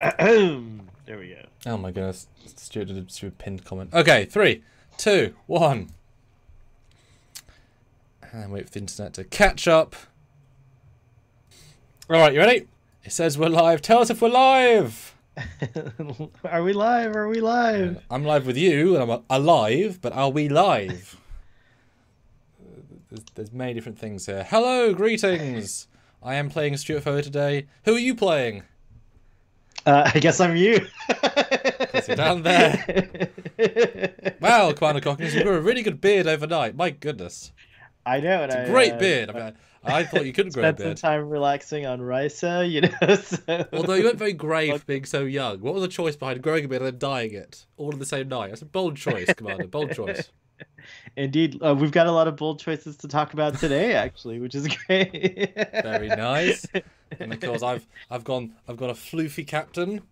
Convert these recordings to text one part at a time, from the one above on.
There we go. Oh my goodness. Stuart did a stupid pinned comment. Okay, 3, 2, 1. And wait for the internet to catch up. Alright, you ready? It says we're live. Tell us if we're live. Are we live? Are we live? Yeah, I'm live with you and I'm alive, but are we live? There's many different things here. Hello, greetings. I am playing Stuart Foley today. Who are you playing? I guess I'm you. You're down there. Wow, Commander Cockings, you grew a really good beard overnight. My goodness. I know. It's a great beard. I thought you couldn't grow a beard. Spent some time relaxing on Risa, you know. So. Although you weren't very brave for being so young. What was the choice behind growing a beard and then dyeing it all in the same night? That's a bold choice, Commander. Bold choice. Indeed. We've got a lot of bold choices to talk about today, actually, which is great. Very nice. And of course, I've got a floofy captain.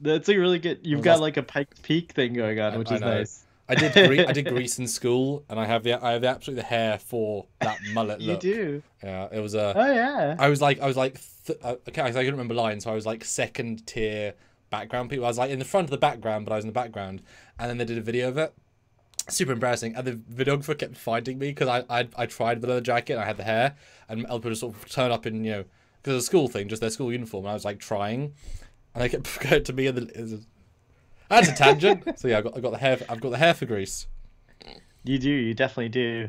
That's a really good. You've got like a Pike's Peak thing going on, which is nice. I did Grease in school, and I have absolutely the hair for that mullet look. You do. Yeah, it was a. Oh yeah. I couldn't remember lines, so I was like second tier background people. I was like in the front of the background, but I was in the background, and then they did a video of it. Super embarrassing, and the videographer kept finding me because I tried the leather jacket, and I had the hair, and other people sort of turned up in, you know, because it was a school thing, just their school uniform, and I was like trying, and they kept going to me in the. That's a tangent. So yeah, I've got the hair. I've got the hair for Grease. You do. You definitely do.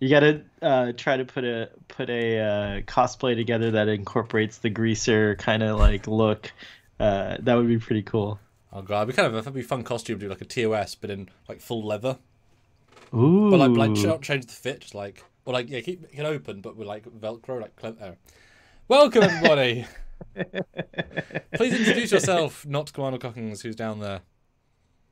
You gotta try to put a cosplay together that incorporates the greaser kind of like look. That would be pretty cool. Oh god, that'd be a fun costume to do, like a TOS, but in like full leather. Ooh. But like not change the fit, just like or like yeah, keep it open, but with like Velcro, like Welcome everybody. Please introduce yourself, not Commander Cockings, who's down there.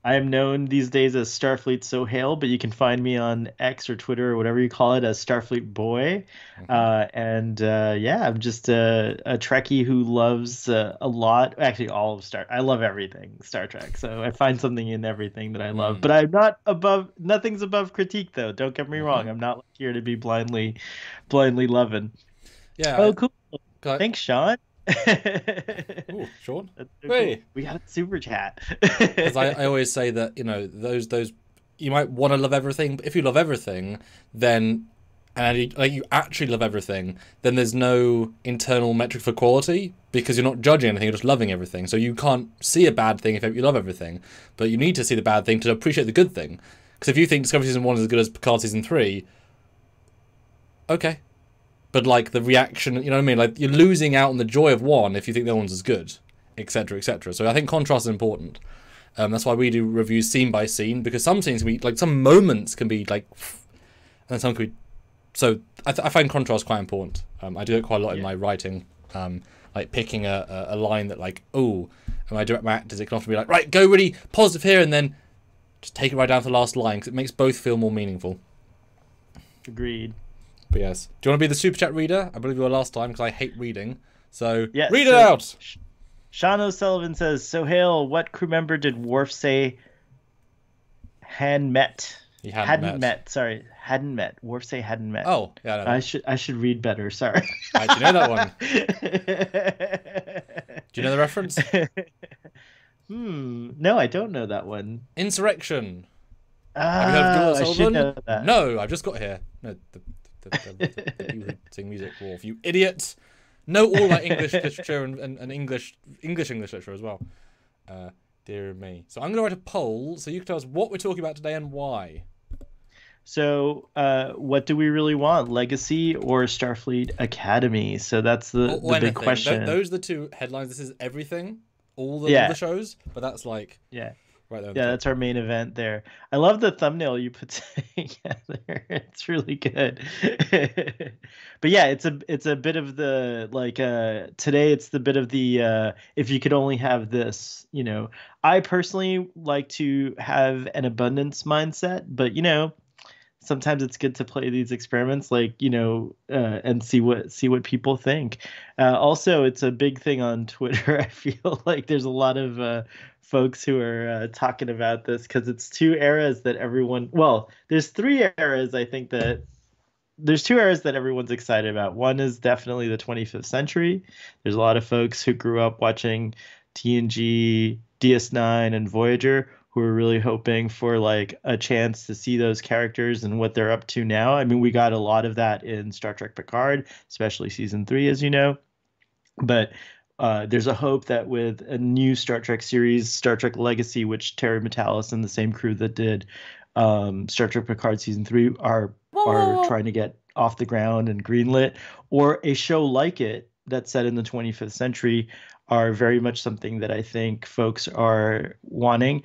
I am known these days as Starfleet Sohail, but you can find me on X or Twitter or whatever you call it as Starfleet Boy. Yeah, I'm just a Trekkie who loves a lot, actually all of Star. I love everything Star Trek, so I find something in everything that I love. But I'm not above. Nothing's above critique, though. Don't get me wrong. I'm not here to be blindly loving. Yeah. Oh, cool. Thanks, Sean. Ooh, Sean. Hey. We got a super chat. Because I always say that, you know, those you might want to love everything, but if you love everything, then you actually love everything, then there's no internal metric for quality because you're not judging anything, you're just loving everything. So you can't see a bad thing if you love everything, but you need to see the bad thing to appreciate the good thing. Because if you think Discovery Season 1 is as good as Picard Season 3, okay. But like the reaction, you know what I mean? Like you're losing out on the joy of one if you think the other one's as good, etc., etc. So I think contrast is important. That's why we do reviews scene by scene because some scenes can be like some moments can be like, and some could. So I find contrast quite important. I do it quite a lot in my writing, like picking a line that like, oh, and my direct actors it can often be like, right, go really positive here, and then just take it right down to the last line because it makes both feel more meaningful. Agreed. But yes, do you want to be the super chat reader? I believe you were last time because I hate reading. So yes, read it out. Sean O'Sullivan says, "Sohail, what crew member did Worf say hadn't met? He hadn't met. Sorry, hadn't met. Worf say hadn't met. Oh, yeah. I should read better. Sorry. Right, do you know that one? Do you know the reference? No, I don't know that one. Insurrection. Have you heard of Stuart Foley? I should know that. No, I've just got here. No. The sing music, Worf, you idiot! Know all about English literature and English literature as well. Dear me. So I'm going to write a poll so you can tell us what we're talking about today and why. So what do we really want? Legacy or Starfleet Academy? So that's the big question. Those are the two headlines. This is everything. All the shows. But that's like... Yeah. Right there, that's our main event there. I love the thumbnail you put together. It's really good. But yeah, it's a bit of the like today it's the bit of the if you could only have this, you know. I personally like to have an abundance mindset, but you know, sometimes it's good to play these experiments, like, you know, and see what people think. Also, it's a big thing on Twitter. I feel like there's a lot of folks who are talking about this because it's two eras that everyone. Well, there's three eras I think that there's two eras that everyone's excited about. One is definitely the 25th century. There's a lot of folks who grew up watching TNG, DS9, and Voyager who are really hoping for like a chance to see those characters and what they're up to now. I mean, we got a lot of that in Star Trek Picard, especially season 3, as you know. But there's a hope that with a new Star Trek series, Star Trek Legacy, which Terry Matalas and the same crew that did Star Trek Picard season 3 are trying to get off the ground and greenlit, or a show like it that's set in the 25th century are very much something that I think folks are wanting.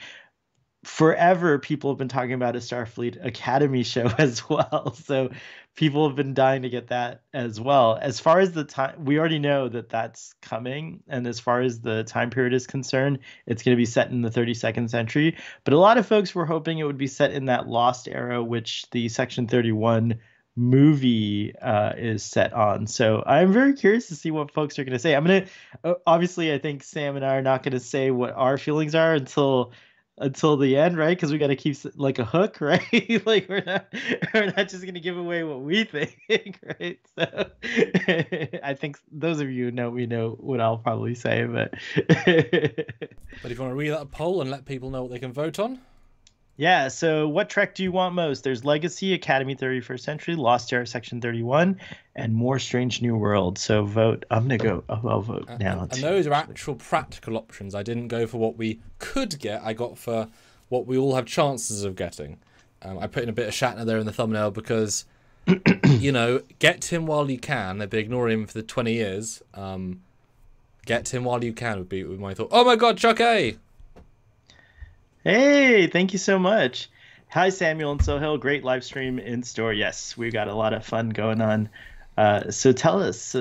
Forever, people have been talking about a Starfleet Academy show as well. So people have been dying to get that as well. As far as the time, we already know that that's coming. And as far as the time period is concerned, it's going to be set in the 32nd century. But a lot of folks were hoping it would be set in that lost era, which the Section 31 movie is set on. So I'm very curious to see what folks are going to say. I'm going to, obviously, I think Sam and I are not going to say what our feelings are until the end, right? Because we got to keep like a hook, right? Like we're not just going to give away what we think, right? So I think those of you know, we know what I'll probably say, but but if you want to read out a poll and let people know what they can vote on. Yeah, so what Trek do you want most? There's Legacy, Academy 31st Century, Lost Era Section 31, and more Strange New World. So vote. I'm going to go. I'll vote now. And those are actual practical options. I didn't go for what we could get. I got for what we all have chances of getting. I put in a bit of Shatner there in the thumbnail because, you know, get him while you can. They've been ignoring him for the 20 years. Get him while you can would be my thought. Oh, my God, Chuck A. Hey, thank you so much. Hi, Samuel and Sohail. Great live stream in store. Yes, we've got a lot of fun going on. So tell us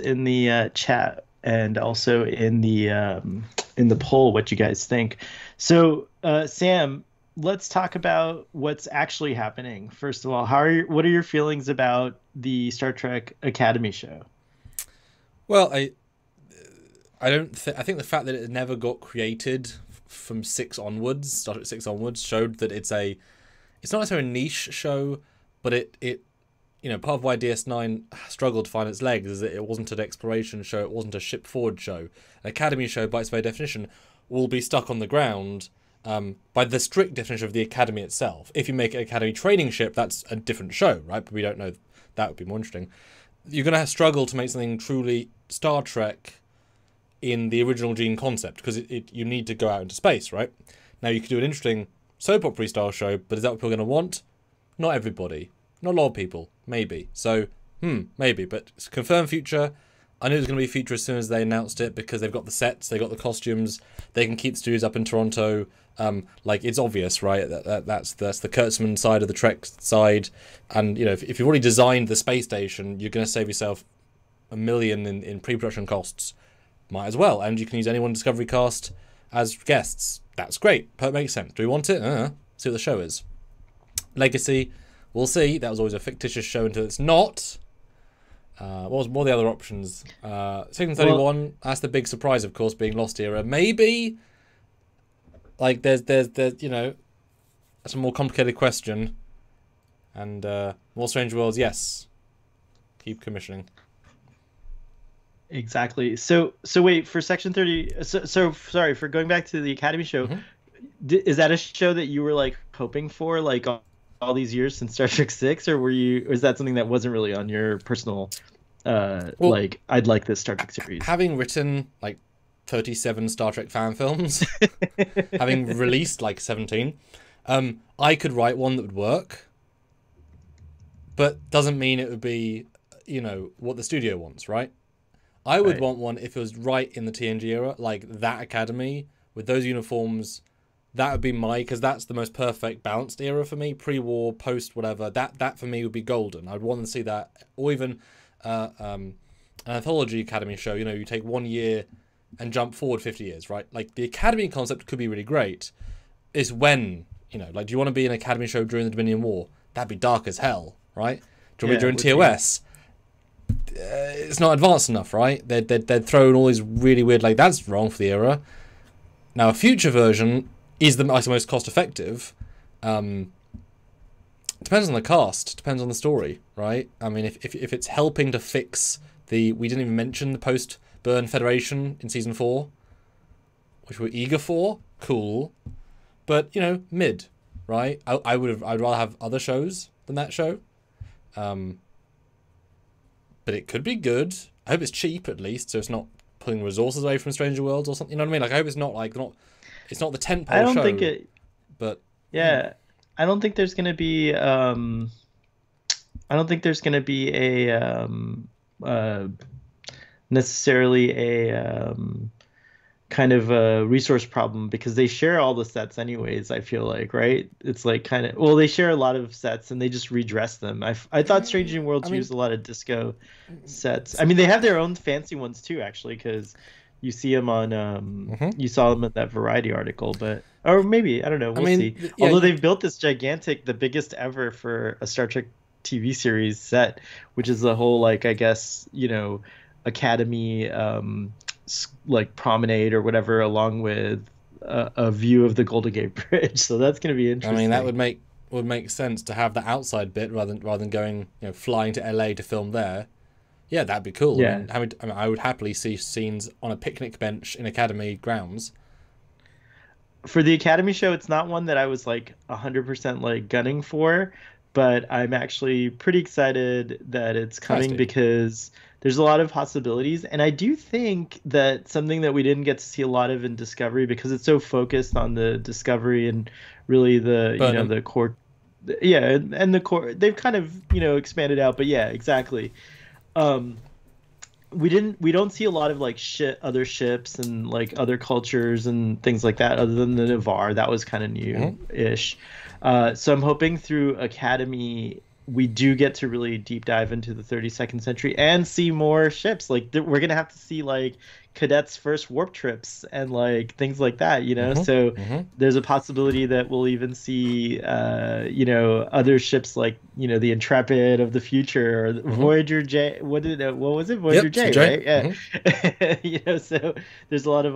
in the chat and also in the poll what you guys think. So, Sam, let's talk about what's actually happening. First of all, what are your feelings about the Star Trek Academy show? Well, I think the fact that it never got created from Star Trek 6 onwards showed that it's not necessarily a niche show, but it you know, part of why DS9 struggled to find its legs is that it wasn't an exploration show, it wasn't a ship forward show. An academy show, by its very definition, will be stuck on the ground by the strict definition of the academy itself. If you make an academy training ship, that's a different show, right? But we don't know. That would be more interesting. You're going to struggle to make something truly Star Trek in the original Gene concept, because you need to go out into space, right? Now, you could do an interesting soap opera style show, but is that what people are going to want? Not everybody. Not a lot of people. Maybe. So, maybe. But it's a confirmed future. I knew it was going to be future as soon as they announced it, because they've got the sets, they've got the costumes, they can keep the studios up in Toronto. Like, it's obvious, right? That's the Kurtzman side of the Trek side. And, you know, if you've already designed the space station, you're going to save yourself $1 million in pre-production costs. Might as well, and you can use anyone Discovery cast as guests. That's great. That makes sense. Do we want it? See what the show is. Legacy, we'll see. That was always a fictitious show until it's not. What were the other options? Section 31. Well, that's the big surprise, of course, being Lost Era. Maybe, like, there's you know, that's a more complicated question. And more Strange Worlds. Yes, keep commissioning. Exactly. So wait, for Section 30. So sorry for going back to the Academy show. Is that a show that you were like hoping for, like all these years since Star Trek 6, or were you? Or is that something that wasn't really on your personal? Like, I'd like this Star Trek series. Having written like 37 Star Trek fan films, having released like 17, I could write one that would work, but doesn't mean it would be, you know, what the studio wants, right? I would want one if it was right in the TNG era, like that academy with those uniforms. That would be because that's the most perfect balanced era for me. Pre-war, post, whatever. That for me would be golden. I'd want to see that, or even an anthology academy show. You know, you take 1 year and jump forward 50 years, right? Like the academy concept could be really great. It's when, you know, like, do you want to be an academy show during the Dominion War? That'd be dark as hell, right? Do you want to be during TOS? It's not advanced enough, right? They're throwing all these really weird, like, that's wrong for the era. Now, a future version is the most cost effective. Depends on the cast, depends on the story. right? I mean, if it's helping to fix the... We didn't even mention the post-Burn Federation in Season 4, which we're eager for. Cool. But, you know, mid, right? I'd rather have other shows than that show. But it could be good. I hope it's cheap, at least, so it's not pulling resources away from Stranger Worlds or something. You know what I mean? Like, I hope it's not, like, it's not the tentpole show. I don't think it... But... Yeah. I don't think there's going to be... I don't think there's going to be a... necessarily a... kind of a resource problem, because they share all the sets anyways, I feel like, right? It's like kind of, well, they share a lot of sets and they just redress them. I thought Strange New Worlds used a lot of disco sets. I mean, they have their own fancy ones too, actually, because you see them on you saw them at that Variety article, but or maybe I don't know, we'll see. Yeah, although they've built this gigantic, the biggest ever for a Star Trek TV series set, which is the whole, like, I guess, you know, Academy like promenade or whatever, along with a view of the Golden Gate Bridge. So that's going to be interesting. I mean, that would make sense to have the outside bit rather than going, you know, flying to LA to film there. Yeah, that'd be cool. Yeah. I mean, I would happily see scenes on a picnic bench in Academy grounds. For the Academy show, it's not one that I was like 100% like gunning for, but I'm actually pretty excited that it's coming because there's a lot of possibilities. And I do think that something that we didn't get to see a lot of in Discovery, because it's so focused on the Discovery and really the, you know, the core. Yeah. And the core, they've kind of, you know, expanded out, but yeah, exactly. We don't see a lot of like other ships and like other cultures and things like that, other than the Navar. That was kind of new ish. So I'm hoping through Academy, we do get to really deep dive into the 32nd century and see more ships. Like we're going to have to see like cadets' first warp trips and like things like that, you know? So there's a possibility that we'll even see, you know, other ships like, you know, the Intrepid of the future or the Voyager J. What was it? Voyager J, right? Yeah. You know, so there's a lot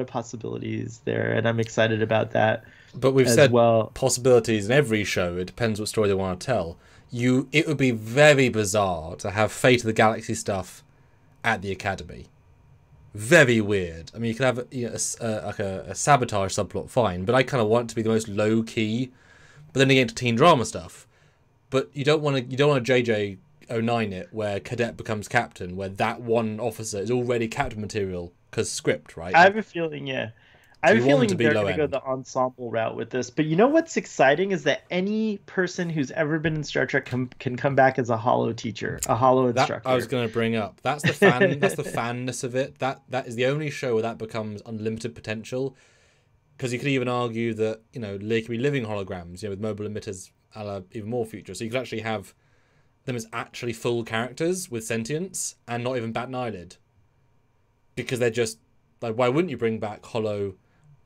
of possibilities there, and I'm excited about that. But we've said possibilities in every show. It depends what story they want to tell. It would be very bizarre to have Fate of the Galaxy stuff at the Academy. Very weird. I mean, you could have like a sabotage subplot, fine, but I kind of want it to be the most low key. But then again, to teen drama stuff. But you don't want to JJ09 it, where cadet becomes captain, where that one officer is already captain material because script, right? I have a feeling, yeah. I have a feeling they're going to go the ensemble route with this. But you know what's exciting is that any person who's ever been in Star Trek can come back as a holo teacher, a holo instructor. I was going to bring up. That's the fan. That's the fanness of it. That is the only show where that becomes unlimited potential. Because you could even argue that, you know, they could be living holograms, you know, with mobile emitters, a la even more future. So you could actually have them as actually full characters with sentience and not even bat an eyelid, because they're just like, why wouldn't you bring back holo?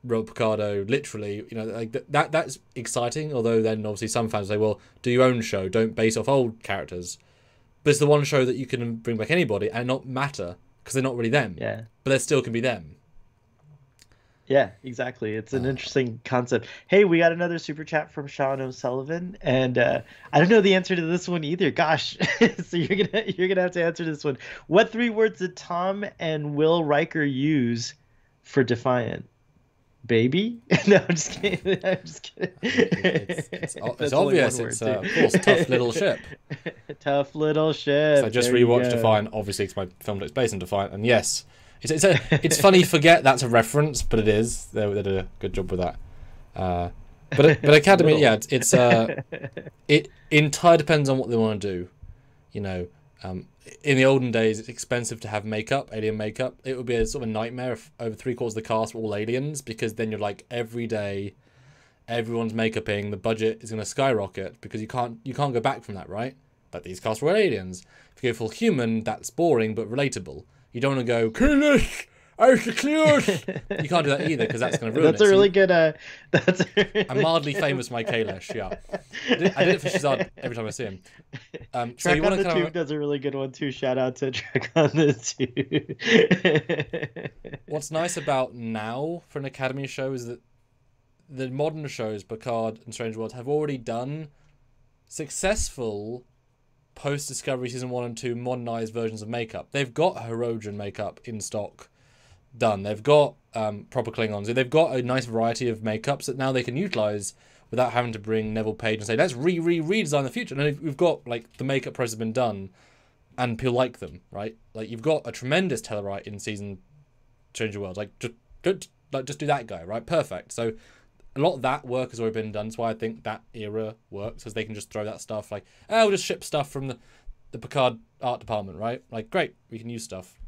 Rob Picardo, literally, you know, like that's exciting. Although then obviously some fans say, well, do your own show, don't base off old characters. But it's the one show that you can bring back anybody and not matter, because they're not really them. Yeah. But they still can be them. Yeah, exactly. It's an interesting concept. Hey, we got another super chat from Sean O'Sullivan, and I don't know the answer to this one either. Gosh, so you're gonna have to answer this one. What three words did Tom and Will Riker use for Defiant? Baby? No, I'm just kidding. It's obvious. It's, of course, Tough Little Ship. Tough Little Ship. So I just rewatched Defiant, obviously, because my film looks based on Defiant. And yes, it's funny. Forget that's a reference, but it is. They did a good job with that. But Academy, yeah, it entirely depends on what they want to do. You know, in the olden days, it's expensive to have makeup, alien makeup. It would be a sort of a nightmare if over 3/4 of the cast were all aliens, because then you're like, every day, everyone's makeuping. The budget is going to skyrocket, because you can't go back from that, right? But these cast were aliens. If you go full human, that's boring but relatable. You don't want to go, Kilish! You can't do that either, because that's going to ruin it. I'm mildly famous, my Kalish, yeah. I did it for Shazad every time I see him. So you want to kind of... does a really good one too. Shout out to Trek on the Tube. What's nice about now for an Academy show is that the modern shows, Picard and Strange Worlds, have already done successful post-Discovery Season 1 and 2 modernized versions of makeup. They've got Hirogen makeup in stock done. They've got proper Klingons. They've got a nice variety of makeups that now they can utilize without having to bring Neville Page and say, let's redesign the future. And we've got, like, the makeup process has been done, and people like them, right? Like, you've got a tremendous Tellerite in season Strange New Worlds. Like, just do that guy, right? Perfect. So a lot of that work has already been done. That's why I think that era works, because they can just throw that stuff, like, oh, we'll just ship stuff from the Picard art department, right? Like, great, we can use stuff.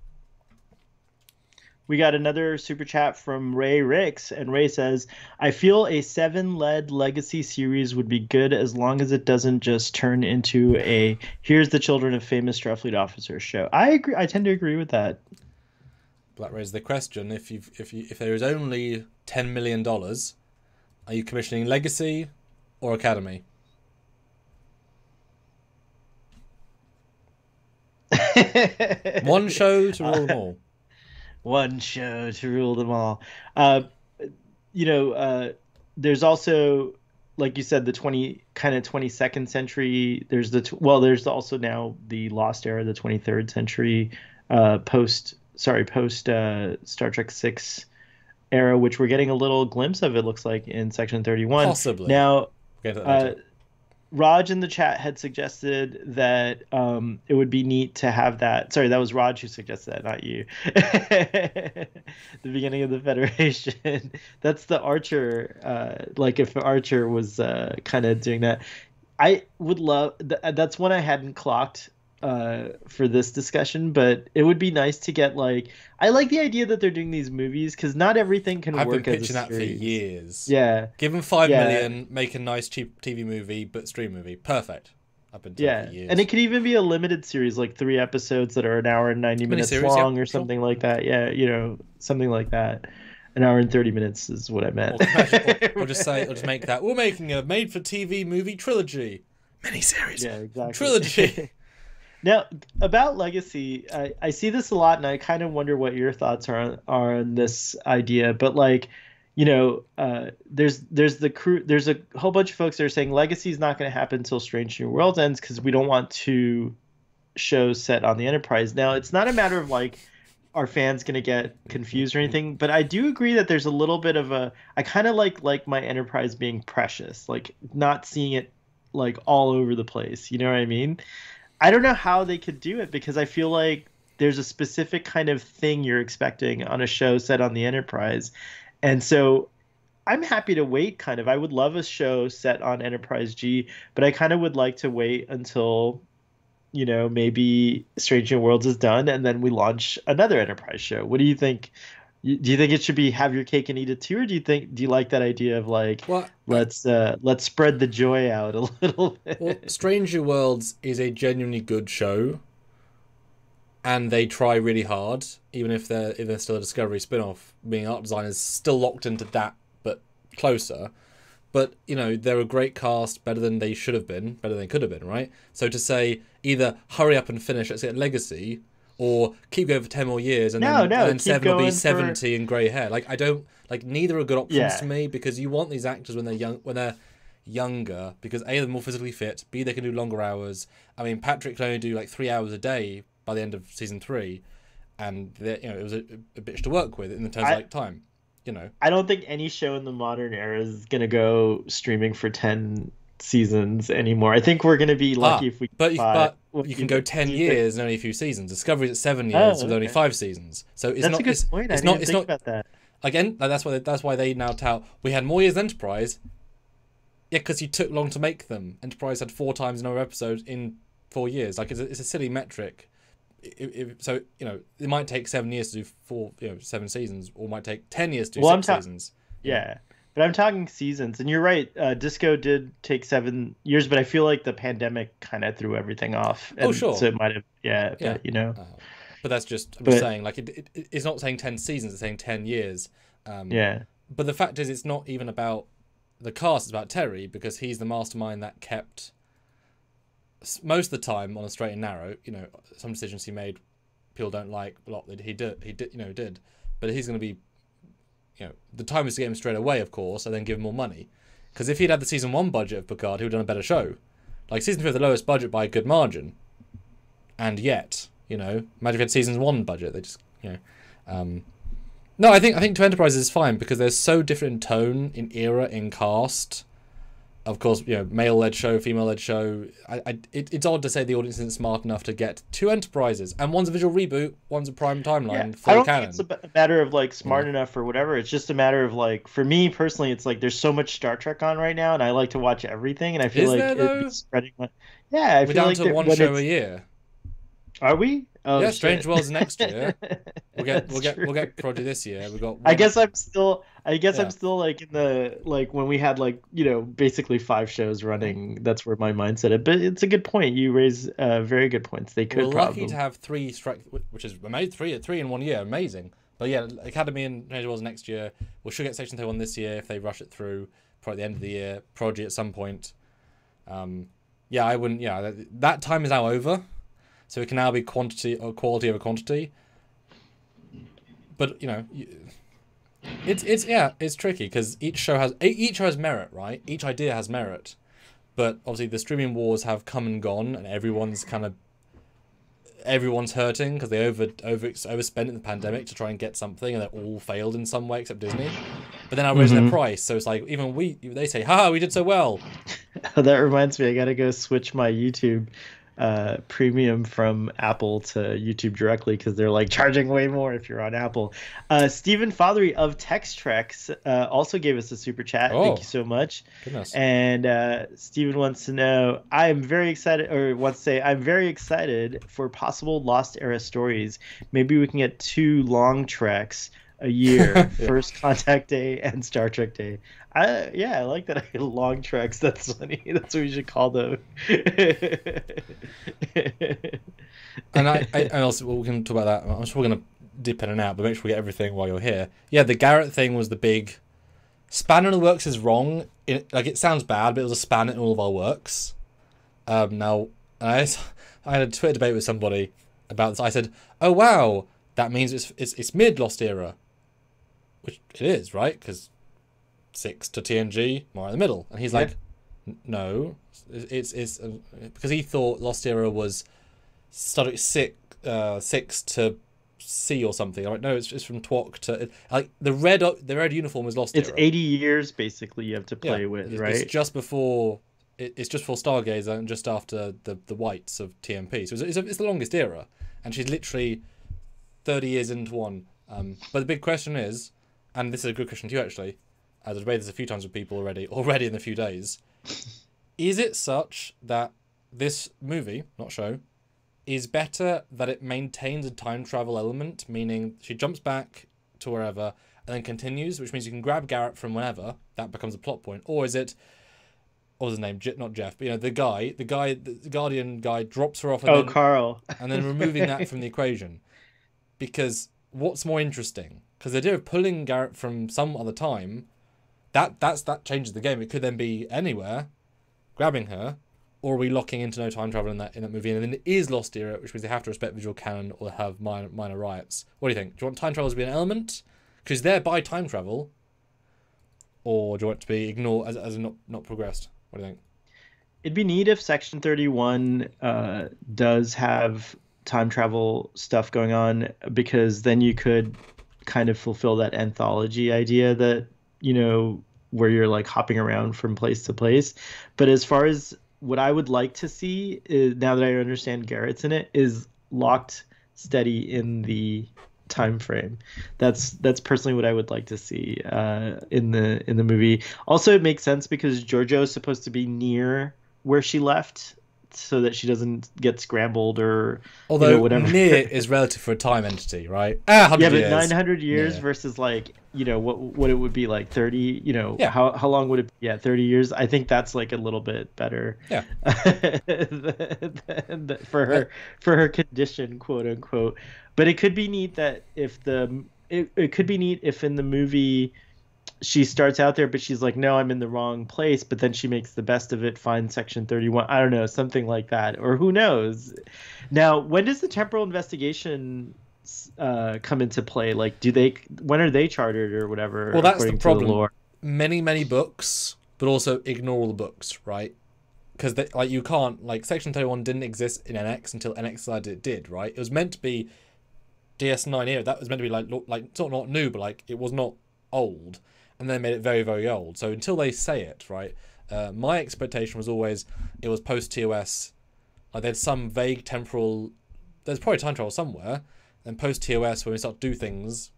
We got another super chat from Ray Ricks, and Ray says, I feel a 7-led legacy series would be good as long as it doesn't just turn into a here's the children of famous Starfleet officers show. I agree. I tend to agree with that. That raises the question: if there is only $10 million, are you commissioning Legacy or Academy? One show to rule them all. One show to rule them all. There's also, like you said, the 22nd century. There's there's also now the Lost Era, the 23rd century, post Star Trek VI era, which we're getting a little glimpse of. It looks like in Section 31. Possibly. Now, Raj in the chat had suggested that it would be neat to have that. Sorry, that was Raj who suggested that, not you. The beginning of the Federation. That's the Archer. Like if Archer was kind of doing that, I would love. That's one I hadn't clocked for this discussion, but it would be nice to get, like, I like the idea that they're doing these movies because not everything can work as a series. I've been pitching that for years. Yeah. Give them 5 million, make a nice cheap TV movie, but stream movie. Perfect. I've been doing it for years. And it could even be a limited series, like 3 episodes that are an hour and 90 minutes long or something like that. Yeah, something like that. An hour and 30 minutes is what I meant. We'll just say, we'll just make that. We're making a made-for-TV movie trilogy. Miniseries. Yeah, exactly. Trilogy. Now, about Legacy, I see this a lot, and I kind of wonder what your thoughts are on this idea. But, like, there's a whole bunch of folks that are saying Legacy is not going to happen until Strange New Worlds ends because we don't want two shows set on the Enterprise. Now, it's not a matter of, like, are fans going to get confused or anything, but I do agree that there's a little bit of a – I kind of like my Enterprise being precious, like not seeing it, like, all over the place. You know what I mean? I don't know how they could do it because I feel like there's a specific kind of thing you're expecting on a show set on the Enterprise. And so I'm happy to wait, kind of. I would love a show set on Enterprise G, but I kind of would like to wait until, maybe Strange New Worlds is done and then we launch another Enterprise show. What do you think? Do you think it should be have your cake and eat it too, or do you like that idea of, like, let's spread the joy out a little bit? Well, Strange New Worlds is a genuinely good show, and they try really hard, even if they're still a Discovery spin-off. Being art designers, still locked into that, but closer. But they're a great cast, better than they should have been, better than they could have been, right? So to say either hurry up and finish, let's get Legacy, or keep going for 10 more years and then 7 will be 70 and grey hair. Like, I don't like neither are good options to me, because you want these actors when they're young, when they're younger, because A, they're more physically fit, B, they can do longer hours. I mean, Patrick can only do like 3 hours a day by the end of season 3, and it was a bitch to work with in terms of like time. I don't think any show in the modern era is gonna go streaming for 10 seasons anymore. I think we're gonna be lucky if we. But you can go 10 years and only a few seasons. Discovery's at 7 years with only 5 seasons. So it's not. That's a good point. I didn't think about that. Again, that's why they now tout we had more years than Enterprise. Yeah, because you took long to make them. Enterprise had 4 times the number of episodes in 4 years. Like, it's a silly metric. So it might take 7 years to do 7 seasons, or it might take 10 years to do 6 seasons. Yeah. But I'm talking seasons, and you're right. Disco did take 7 years, but I feel like the pandemic kind of threw everything off. And so it might have, But, but that's just I'm just saying. Like, it's not saying 10 seasons; it's saying 10 years. But the fact is, it's not even about the cast; it's about Terry, because he's the mastermind that kept most of the time on a straight and narrow. Some decisions he made, people don't like a lot that he did. But he's going to be. The time is to get him straight away, of course, and then give him more money. Because if he'd had the season 1 budget of Picard, he would have done a better show. Like, season 2 had the lowest budget by a good margin. And yet, you know, imagine if you had season 1 budget. They just, you know... No, I think To Enterprise is fine because they're so different in tone, in era, in cast. Of course, you know, male-led show, female-led show. It's odd to say the audience isn't smart enough to get two Enterprises, and one's a visual reboot, one's a prime timeline. Yeah, for I don't canon. Think it's a matter of like smart enough or whatever. It's just a matter of like, for me personally, it's like there's so much Star Trek on right now, and I like to watch everything, and I feel like it's spreading. Yeah, I feel like we're down to one show a year. Are we? Oh, yeah, Strange Worlds next year. We'll get Prodigy this year. We got. One. I guess I'm still like in the like when we had like you know basically 5 shows running. That's where my mindset is. But it's a good point. You raise very good points. They could. We're probably lucky to have 3 strike, which is amazing. Three in 1 year, amazing. But yeah, Academy and Strange Worlds next year. We should get Section 31 this year if they rush it through. Probably at the end of the year. Prodigy at some point. Yeah, I wouldn't. Yeah, that time is now over. So it can now be quantity or quality over quantity, but you know, it's tricky because each show has merit, right? Each idea has merit, but obviously the streaming wars have come and gone, and everyone's hurting because they overspent in the pandemic to try and get something, and they all failed in some way except Disney. But then I raised their price, so it's like even they say, "Ha, we did so well." That reminds me, I gotta go switch my YouTube. Premium from Apple to YouTube directly because they're like charging way more if you're on Apple. Stephen Fothery of TexTrex also gave us a super chat. Oh, thank you so much. Goodness. And Stephen wants to know, I'm very excited for possible Lost Era stories. Maybe we can get 2 long treks a year. Yeah. First Contact Day and Star Trek Day. I like that. Long treks. That's funny. That's what we should call them. and also we can talk about that. I'm sure we're gonna dip in and out, but make sure we get everything while you're here. Yeah, the Garrett thing was the big spanner in the works is wrong. It sounds bad, but it was a spanner in all of our works. Now I had a Twitter debate with somebody about this. I said, "Oh wow, that means it's mid Lost Era," which it is, right? Because 6 to TNG, more in the middle, and he's like, "No, it's because he thought Lost Era was started 6 to C or something." I'm like, "No, it's from Twok to like the red uniform is Lost Era." It's 80 years basically you have to play with, right? It's just before it's just before Stargazer and just after the whites of TNG. So it's the longest era, and she's literally 30 years into one. But the big question is, and this is a good question to you actually. I've debated this a few times with people already in a few days. Is it such that this movie, not show, is better that it maintains a time travel element, meaning she jumps back to wherever and then continues, which means you can grab Garrett from whenever, that becomes a plot point, or is it, what was his name, not Jeff, but you know, the Guardian guy drops her off and Carl. And then removing that from the equation. Because what's more interesting? Because the idea of pulling Garrett from some other time, that changes the game. It could then be anywhere, grabbing her, or are we locking into no time travel in that movie? And then it is Lost Era, which means they have to respect visual canon or have minor riots. What do you think? Do you want time travel to be an element? Because they're by time travel, or do you want it to be ignored as not progressed? What do you think? It'd be neat if Section 31 does have time travel stuff going on, because then you could kind of fulfill that anthology idea that, you know, where you're like hopping around from place to place. But as far as what I would like to see is, now that I understand Garrett's in it, is locked steady in the time frame. That's personally what I would like to see in the movie. Also, it makes sense because Georgiou is supposed to be near where she left, so that she doesn't get scrambled or, although you know, whatever. Near is relative for a time entity, right? 100 years. Yeah, but 900 years versus like, you know, what it would be like 30, you know, how long would it be? Yeah, 30 years. I think that's like a little bit better. Yeah. for her condition, quote unquote. But it could be neat that if in the movie she starts out there, but she's like, no, I'm in the wrong place. But then she makes the best of it, finds Section 31. I don't know, something like that. Or who knows? Now, when does the temporal investigation come into play? Like, when are they chartered or whatever? Well, that's the problem. Many books, but also ignore all the books, right? because like you can't, like Section 31 didn't exist in NX until NX decided it did, right? It was meant to be DS9 era. That was meant to be like sort of not new, but like it was not old, and then made it very, very old. So until they say it, right? My expectation was always it was post TOS. Like there's some vague temporal. There's probably time travel somewhere. And post TOS, when we start to do things,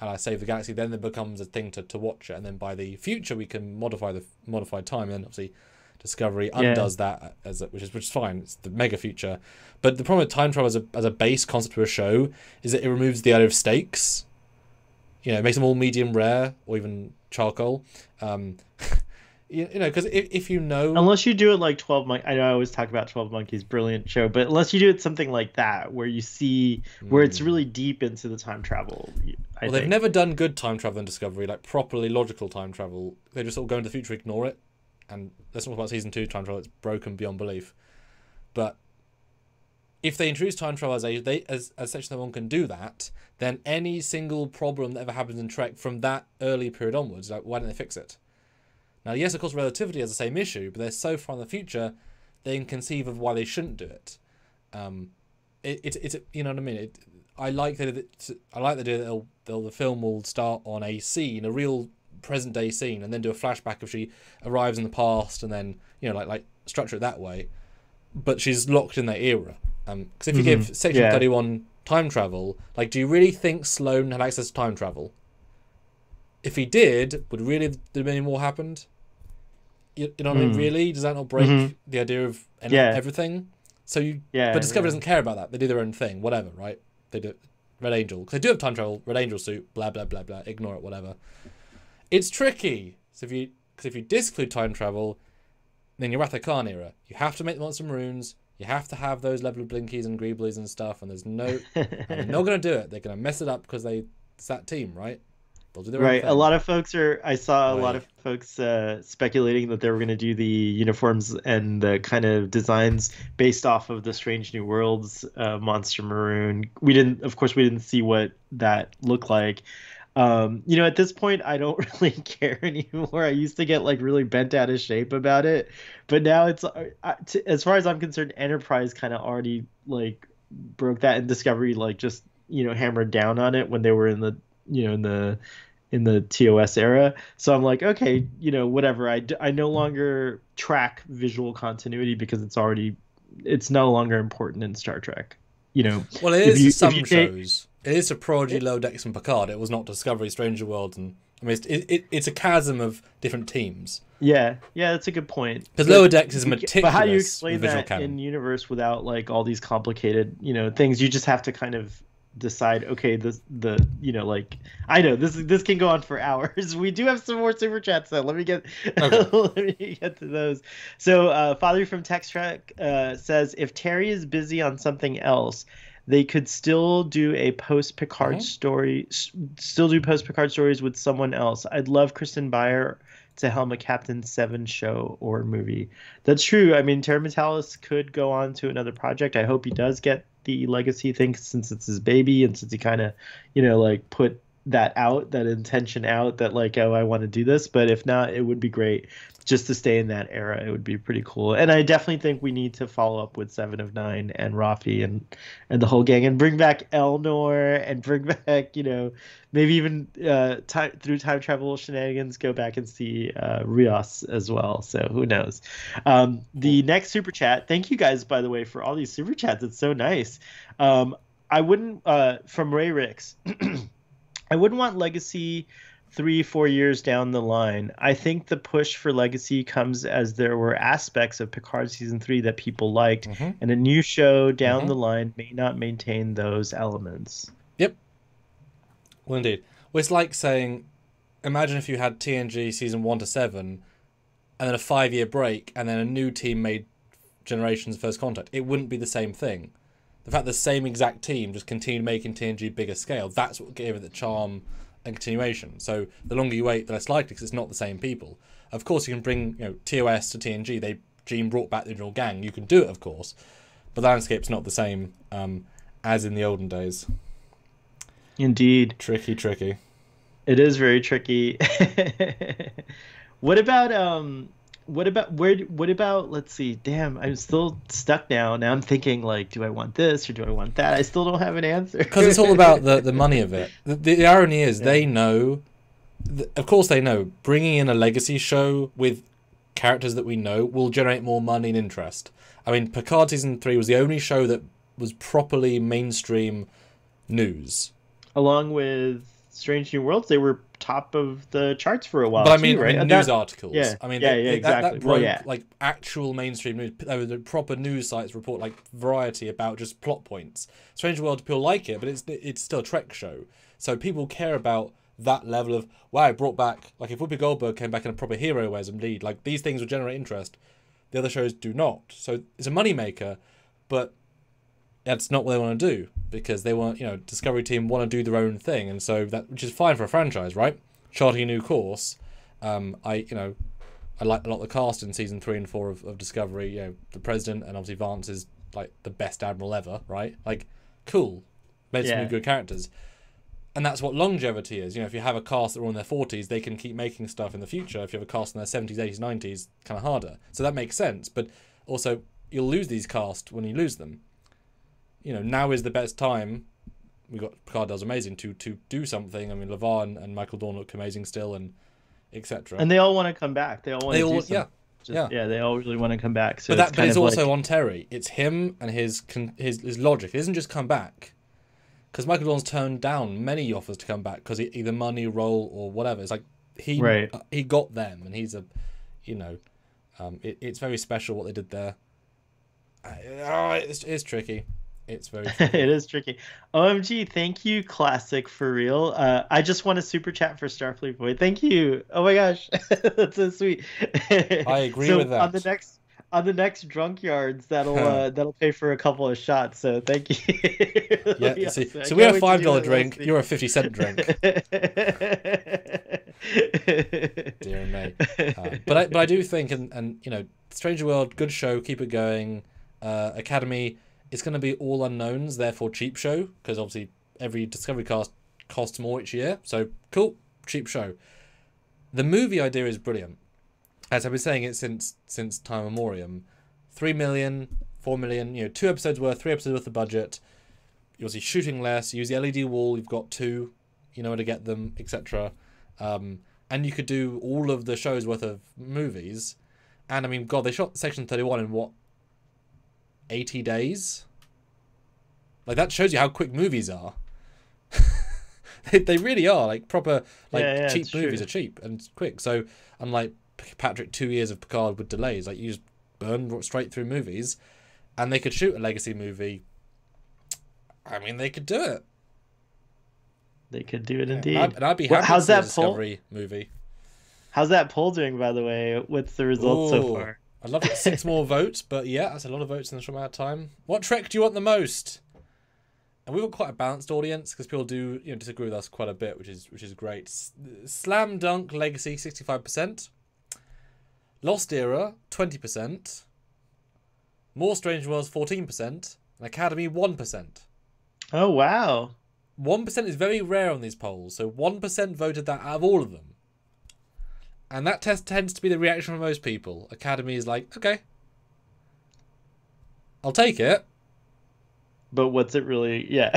and I save the galaxy, then it becomes a thing to watch it. And then by the future, we can modify the modified time. And then obviously, Discovery undoes that, as a, which is fine. It's the mega future. But the problem with time travel as a base concept to a show is that it removes the idea of stakes. You know, it makes them all medium rare or even charcoal. You know, because if you know, unless you do it like 12 Monkeys, I know I always talk about 12 Monkeys, brilliant show, but unless you do it something like that, where you see where it's really deep into the time travel. Well, they've never done good time travel in Discovery, like properly logical time travel. They just all go into the future, ignore it, and let's talk about season 2 time travel. It's broken beyond belief. But if they introduce time travel as Section 31 can do that, then any single problem that ever happens in Trek from that early period onwards, like why don't they fix it? Now, yes, of course, relativity has the same issue, but they're so far in the future, they can conceive of why they shouldn't do it. It's you know what I mean. I like that. I like the idea that the film will start on a scene, a real present day scene, and then do a flashback if she arrives in the past, and then you know like structure it that way. But she's locked in that era. Because if you give Section 31 time travel, like, do you really think Sloane had access to time travel? If he did, would really the Dominion War happened? You know what I mean? Really? Does that not break the idea of everything? So but Discovery doesn't care about that. They do their own thing, whatever, right? They do Red Angel. Because they do have time travel, Red Angel suit, blah, blah, blah, blah, ignore it, whatever. It's tricky. So if you disclude time travel, then you're at the Khan era. You have to make the Monster Maroons. You have to have those level of Blinkies and Greeblies and stuff. And there's no... and they're not going to do it. They're going to mess it up because it's that team, right? Right, a lot of folks are. I saw a lot of folks speculating that they were going to do the uniforms and the kind of designs based off of the Strange New Worlds Monster Maroon. Of course, we didn't see what that looked like. You know, at this point, I don't really care anymore. I used to get like really bent out of shape about it, but now it's as far as I'm concerned, Enterprise kind of already like broke that, and Discovery like just hammered down on it when they were in the in the TOS era. So I'm like, okay, whatever. I no longer track visual continuity because it's no longer important in Star Trek. Well, it is some shows. It is a Prodigy, Lower Decks, and Picard. It was not Discovery, Stranger Worlds, and I mean, it's a chasm of different teams. Yeah, that's a good point. Because Lower Decks is meticulous. But how do you explain that in universe without like all these complicated things? You just have to kind of decide, okay, I know this can go on for hours. We do have some more super chats though. Let me get to those. So Father from Tech Trek says, if Terry is busy on something else, they could still do a post Picard story, still do post Picard stories with someone else. I'd love Kristen Beyer to helm a Captain Seven show or movie. That's true. I mean, Terry Matalas could go on to another project. I hope he does get the legacy thing, since it's his baby and since he kind of like put that intention out that like, oh, I want to do this. But if not, it would be great just to stay in that era. It would be pretty cool. And I definitely think we need to follow up with 7 of 9 and Rafi and the whole gang, and bring back Elnor, and bring back maybe even through time travel shenanigans, go back and see Rios as well. So who knows? The next super chat. Thank you guys, by the way, for all these super chats. It's so nice. I wouldn't from Ray Ricks. I wouldn't want Legacy 3-4 years down the line. I think the push for Legacy comes as there were aspects of Picard Season 3 that people liked, and a new show down the line may not maintain those elements. Yep. Well, indeed. Well, it's like saying, imagine if you had TNG Season 1 to 7 and then a 5-year break and then a new team made Generations First Contact. It wouldn't be the same thing. The fact the same exact team just continued making TNG bigger scale, that's what gave it the charm and continuation. So the longer you wait, the less likely, because it's not the same people. Of course, you can bring TOS to TNG. Gene brought back the original gang. You can do it, of course, but the landscape's not the same as in the olden days. Indeed. Tricky. It is very tricky. What about What about let's see, damn, I'm still stuck now. Now I'm thinking, like, do I want this or do I want that? I still don't have an answer. Because it's all about the money of it. The irony is they know, of course they know, bringing in a legacy show with characters that we know will generate more money and interest. I mean, Picard Season 3 was the only show that was properly mainstream news. Along with Strange New Worlds, they were top of the charts for a while. But I mean, too, right? News articles. Yeah, I mean, exactly. That broke, like, actual mainstream news. The proper news sites report, like, Variety, about just plot points. Strange World, people like it, but it's still a Trek show. So people care about that level of, wow, I brought back, like, if Whoopi Goldberg came back in a proper heroism lead, like, these things would generate interest. The other shows do not. So it's a moneymaker, but that's not what they want to do, because they want, you know, Discovery team want to do their own thing, and so that, which is fine for a franchise, right? Charting a new course. I like a lot of the cast in season 3 and 4 of Discovery. You know, the president and obviously Vance is like the best admiral ever, right? Like, cool, made some really good characters, and that's what longevity is. You know, if you have a cast that are in their 40s, they can keep making stuff in the future. If you have a cast in their 70s, 80s, 90s, kind of harder. So that makes sense, but also you'll lose these cast when you lose them. You know, now is the best time. We got Picard does amazing to do something. I mean, LeVar and Michael Dorn look amazing still, and etc. And they all want to come back. They all want to do something. They all really want to come back. So, but that is also like on Terry. It's him and his logic. It isn't just come back, because Michael Dorn's turned down many offers to come back because either money, role, or whatever. It's like he got them, and he's a, you know, it's very special what they did there. It's tricky. It's very it is tricky. OMG, thank you, Classic, for real. I just want a super chat for Starfleet Boy. Thank you. Oh my gosh. That's so sweet. I agree with that. On the next Drunk Yards, that'll pay for a couple of shots, so thank you. Yeah, so we have a $5 drink, you're a 50-cent drink. Dear me. But I do think, and you know, Stranger World, good show, keep it going. Academy, it's going to be all unknowns, therefore cheap show, because obviously every Discovery cast costs more each year. So cool, cheap show. The movie idea is brilliant. As I've been saying it since time immemorial. 3 million, 4 million, you know, 2 episodes worth, 3 episodes worth of budget. You're obviously shooting less. Use the LED wall. You've got 2. You know where to get them, etc. And you could do all of the show's worth of movies. And I mean, God, they shot Section 31 in what? 80 days? Like, that shows you how quick movies are. they really are, like, proper, like, cheap movies are cheap and quick. So unlike Patrick, 2 years of Picard with delays, like, you just burn straight through movies, and they could shoot a legacy movie. I mean, they could do it. They could do it, indeed. And I'd be happy to see a Discovery movie. How's that poll doing, by the way? What's the result so far? I'd love to get 6 more votes, but yeah, that's a lot of votes in a short amount of time. What Trek do you want the most? And we've got quite a balanced audience, because people do, you know, disagree with us quite a bit, which is great. Slam Dunk Legacy, 65%. Lost Era, 20%. More Strange Worlds, 14%. And Academy, 1%. Oh, wow. 1% is very rare on these polls, so 1% voted that out of all of them. And that test tends to be the reaction for most people. Academy is like, okay, I'll take it. But what's it really? Yeah.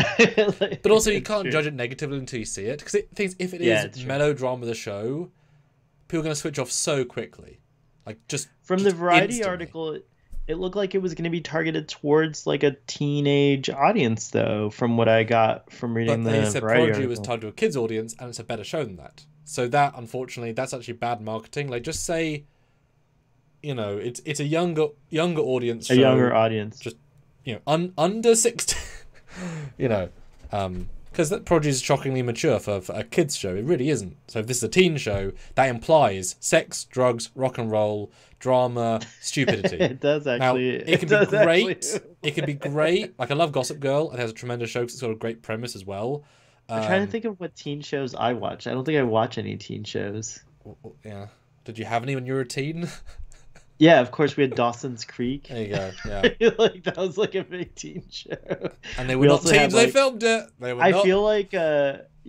Like, but also, you can't judge it negatively until you see it. Because if it is melodrama, the show, people are going to switch off so quickly. Like, just from the Variety article, it looked like it was going to be targeted towards like a teenage audience, though, from what I got from reading the Variety article. But they said Prodigy was targeted to a kids' audience, and it's a better show than that. So that, unfortunately, that's actually bad marketing. Like, just say, you know, it's a younger audience show. A younger audience. Just, you know, under 60, you know. Because that Prodigy is shockingly mature for a kid's show. It really isn't. So if this is a teen show, that implies sex, drugs, rock and roll, drama, stupidity. It does actually. Now, it can be great. Actually. It can be great. Like, I love Gossip Girl. It has a tremendous show because it's got a great premise as well. I'm trying to think of what teen shows I watch. I don't think I watch any teen shows. Yeah. Did you have any when you were a teen? Yeah, of course. We had Dawson's Creek. There you go. Yeah. Like, that was like a big teen show. And they were not teens. They filmed it. They were I not... feel like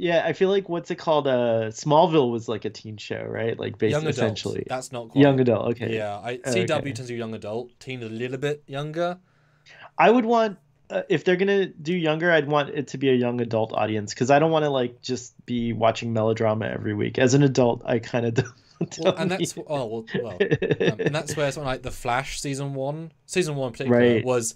Yeah, I feel like what's it called? Smallville was like a teen show, right? Like basically, young essentially. That's not quite young adult. Okay. Yeah, CW tends to do young adult. Teen a little bit younger. I would want if they're gonna do younger, I'd want it to be a young adult audience because I don't want to like just be watching melodrama every week. As an adult, I kind of don't. Well, and that's and that's where something like The Flash season one in particular was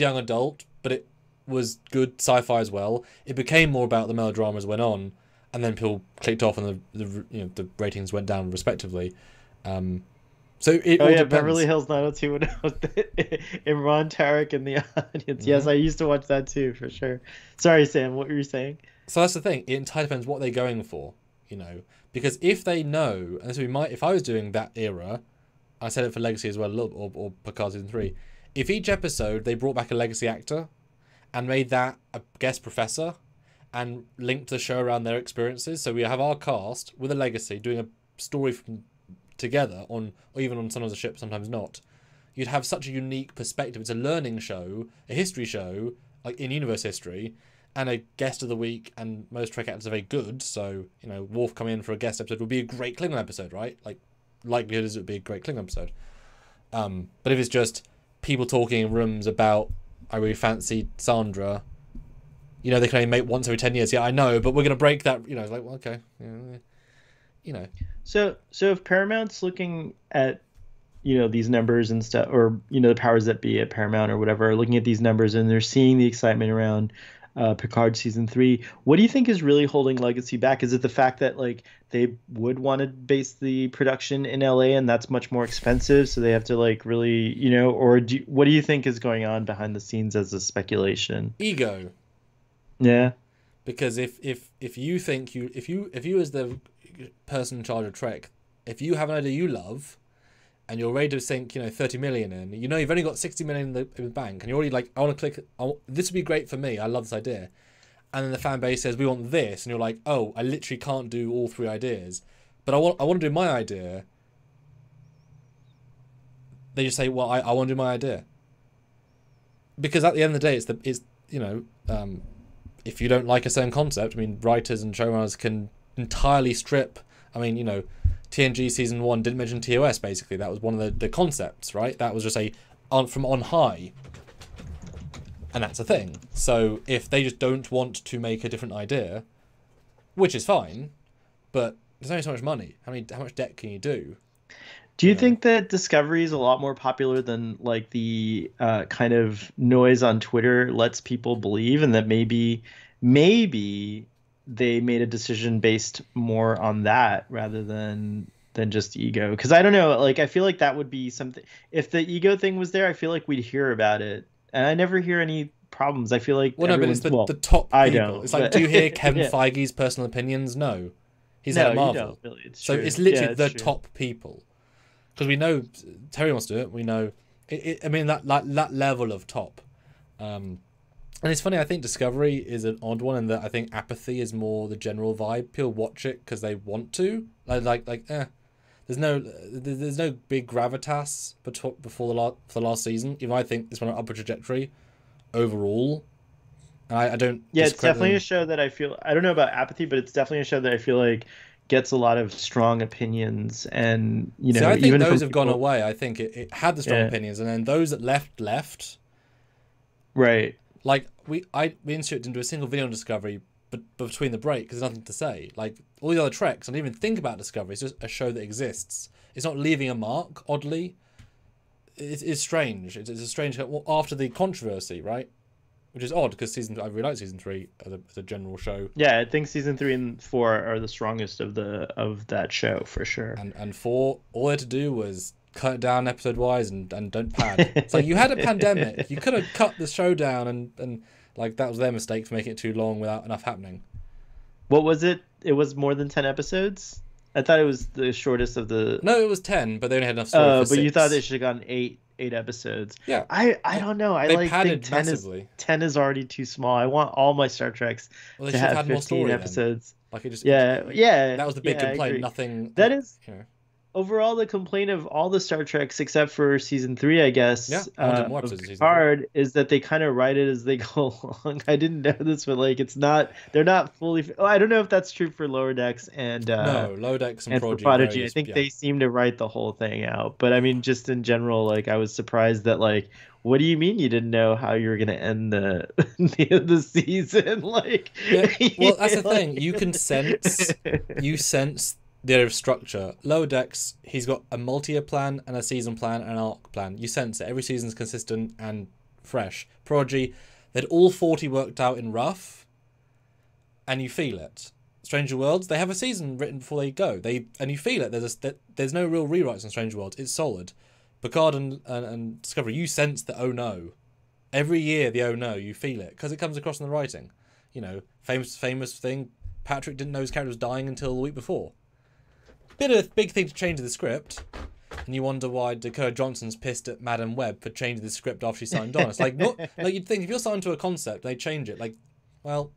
young adult, but it was good sci-fi as well. It became more about the melodramas went on, and then people clicked off, and the ratings went down respectively. So it all depends. Beverly Hills 90210 and Ron Tarek in the audience. Yes, I used to watch that too for sure. Sorry, Sam, what were you saying? So that's the thing. It entirely depends what they're going for, you know. Because if they know, and so we might, if I was doing that era, I said it for Legacy as well, or Picard Season 3, if each episode they brought back a Legacy actor and made that a guest professor and linked the show around their experiences, so we have our cast with a Legacy doing a story from together on, or even on sometimes a ship, sometimes not, you'd have such a unique perspective. It's a learning show, a history show, like in-universe history, and a guest of the week, and most Trek actors are very good, so, you know, Worf coming in for a guest episode would be a great Klingon episode, right? Like, likelihood is it would be a great Klingon episode. But if it's just people talking in rooms about, I really fancied Sandra, you know, they can only make once every 10 years, yeah, I know, but we're going to break that, you know, it's like, well, okay, you know. So if Paramount's looking at, you know, these numbers and stuff, or, you know, the powers that be at Paramount or whatever, are looking at these numbers and they're seeing the excitement around Picard Season 3, what do you think is really holding Legacy back? Is it the fact that, like, they would want to base the production in LA and that's much more expensive, so they have to, like, really, you know, or what do you think is going on behind the scenes as a speculation? Ego. Yeah. Because if you think if you as the person in charge of Trek, if you have an idea you love and you're ready to sink, you know, 30 million in, you know, you've only got 60 million in the bank, and you're already like, I want to click, this would be great for me, I love this idea. And then the fan base says, we want this, and you're like, oh, I literally can't do all three ideas, but I want to do my idea. They just say, well, I want to do my idea. Because at the end of the day, it's you know, if you don't like a certain concept, I mean, writers and showrunners can entirely strip, I mean, you know, TNG Season 1 didn't mention TOS, basically. That was one of the concepts, right? That was just from on high. And that's a thing. So if they just don't want to make a different idea, which is fine, but there's only so much money. How much debt can you do? Do you think that Discovery is a lot more popular than, like, the kind of noise on Twitter lets people believe, and that maybe they made a decision based more on that rather than just ego? Because I don't know, like, I feel like that would be something. If the ego thing was there, I feel like we'd hear about it, and I never hear any problems. I feel like, well, no, but it's the top people. I don't. It's like, do you hear Kevin Feige's personal opinions? No, he's at Marvel. You don't, really. It's so true. It's literally the top people, because we know Terry wants to do it. We know it. I mean, that level of top. And it's funny, I think Discovery is an odd one in that I think apathy is more the general vibe. People watch it because they want to. Like, There's no big gravitas for the last season. Even I think it's on an upward trajectory overall. And I don't... Yeah, it's definitely a show that I feel... I don't know about apathy, but it's definitely a show that I feel like gets a lot of strong opinions. And, you know... So I think even those have gone away. I think it had the strong opinions. And then those that left. Right. Like, we and Stuart didn't do a single video on Discovery but between the break, because there's nothing to say. Like, all the other Treks, I don't even think about Discovery. It's just a show that exists. It's not leaving a mark, oddly. It's strange. It's a strange... Well, after the controversy, right? Which is odd, because I really like Season 3 as a general show. Yeah, I think Season 3 and 4 are the strongest of that show, for sure. And 4, all they had to do was... cut it down episode-wise and don't pad. It's like, you had a pandemic. You could have cut the show down and like, that was their mistake for making it too long without enough happening. What was it? It was more than 10 episodes? I thought it was the shortest of the... No, it was 10, but they only had enough story for 6. But you thought they should have gotten 8 episodes. Yeah. I don't know. I like think 10 massively. 10 is already too small. I want all my Star Treks to have 15 more story episodes. Then. Like, it just... Yeah. That was the big complaint. Nothing... That is... You know. overall, the complaint of all the Star Treks, except for season 3, I guess, Picard, is that they kind of write it as they go along. I didn't know this, but like, it's not, they're not fully. Oh, I don't know if that's true for Lower Decks and Lower Decks and Prodigy. I think they seem to write the whole thing out. But I mean, just in general, like, I was surprised that like, what do you mean you didn't know how you were going to end the season? Like, well, that's the thing. You can sense, the area of structure. Lower Decks, he's got a multi-year plan and a season plan and an arc plan. You sense it. Every season's consistent and fresh. Prodigy, they'd all 40 worked out in rough, and you feel it. Stranger Worlds, they have a season written before they go. And you feel it. There's no real rewrites on Stranger Worlds. It's solid. Picard and Discovery, you sense the oh no. Every year, the oh no, you feel it, because it comes across in the writing. You know, famous thing, Patrick didn't know his character was dying until the week before. Bit of a big thing to change the script, and you wonder why Dakota Johnson's pissed at Madam Webb for changing the script after she signed on. It's like, not like you'd think if you're signed to a concept, they change it. Like, well,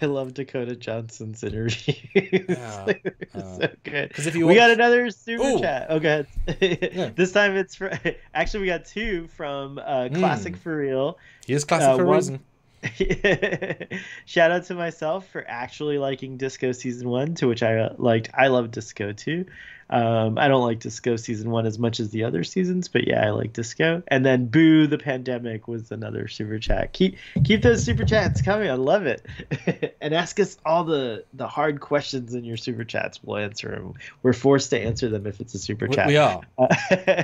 I love Dakota Johnson's interviews. Yeah, so good. Because if you watch... we got another super chat. Oh, go ahead. Yeah. This time it's for... actually we got two from Classic for Real. He is classic for a reason. Shout out to myself for actually liking Disco season 1, to which I liked. I love Disco too. I don't like Disco season 1 as much as the other seasons, but yeah, I like Disco. And then Boo the Pandemic was another super chat. Keep those super chats coming. I love it. And ask us all the hard questions in your super chats. We'll answer them. We're forced to answer them if it's a super chat. We are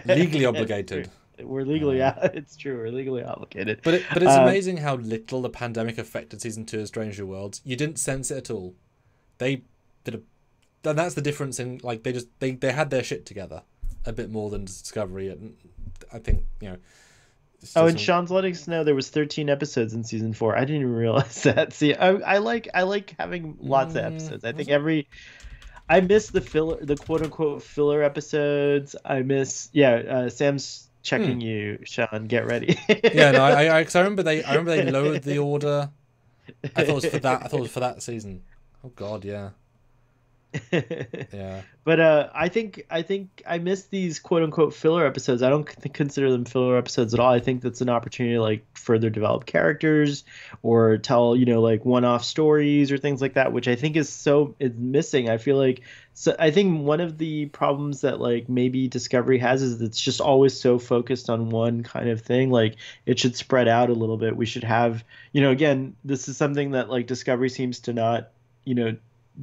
legally obligated. We're legally it's true, we're legally obligated. But it's amazing how little the pandemic affected season 2 of Strange New Worlds. You didn't sense it at all. They did a, and that's the difference in like they had their shit together a bit more than Discovery, and I think, you know. Oh, and Sean's letting us know there was 13 episodes in season 4. I didn't even realize that. See, I like having lots of episodes. I think I miss the filler, the quote unquote filler episodes. I miss Sam's checking you, Sean. Get ready. Yeah, no, I remember they lowered the order. I thought it was for that. I thought it was for that season. Oh God, yeah, yeah. But I think I miss these quote unquote filler episodes. I don't consider them filler episodes at all. I think that's an opportunity to like further develop characters or tell like one off stories or things like that, which I think is missing. I feel like. So I think one of the problems that like maybe Discovery has is that it's just always so focused on one kind of thing. Like it should spread out a little bit. We should have, again, this is something that like Discovery seems to not,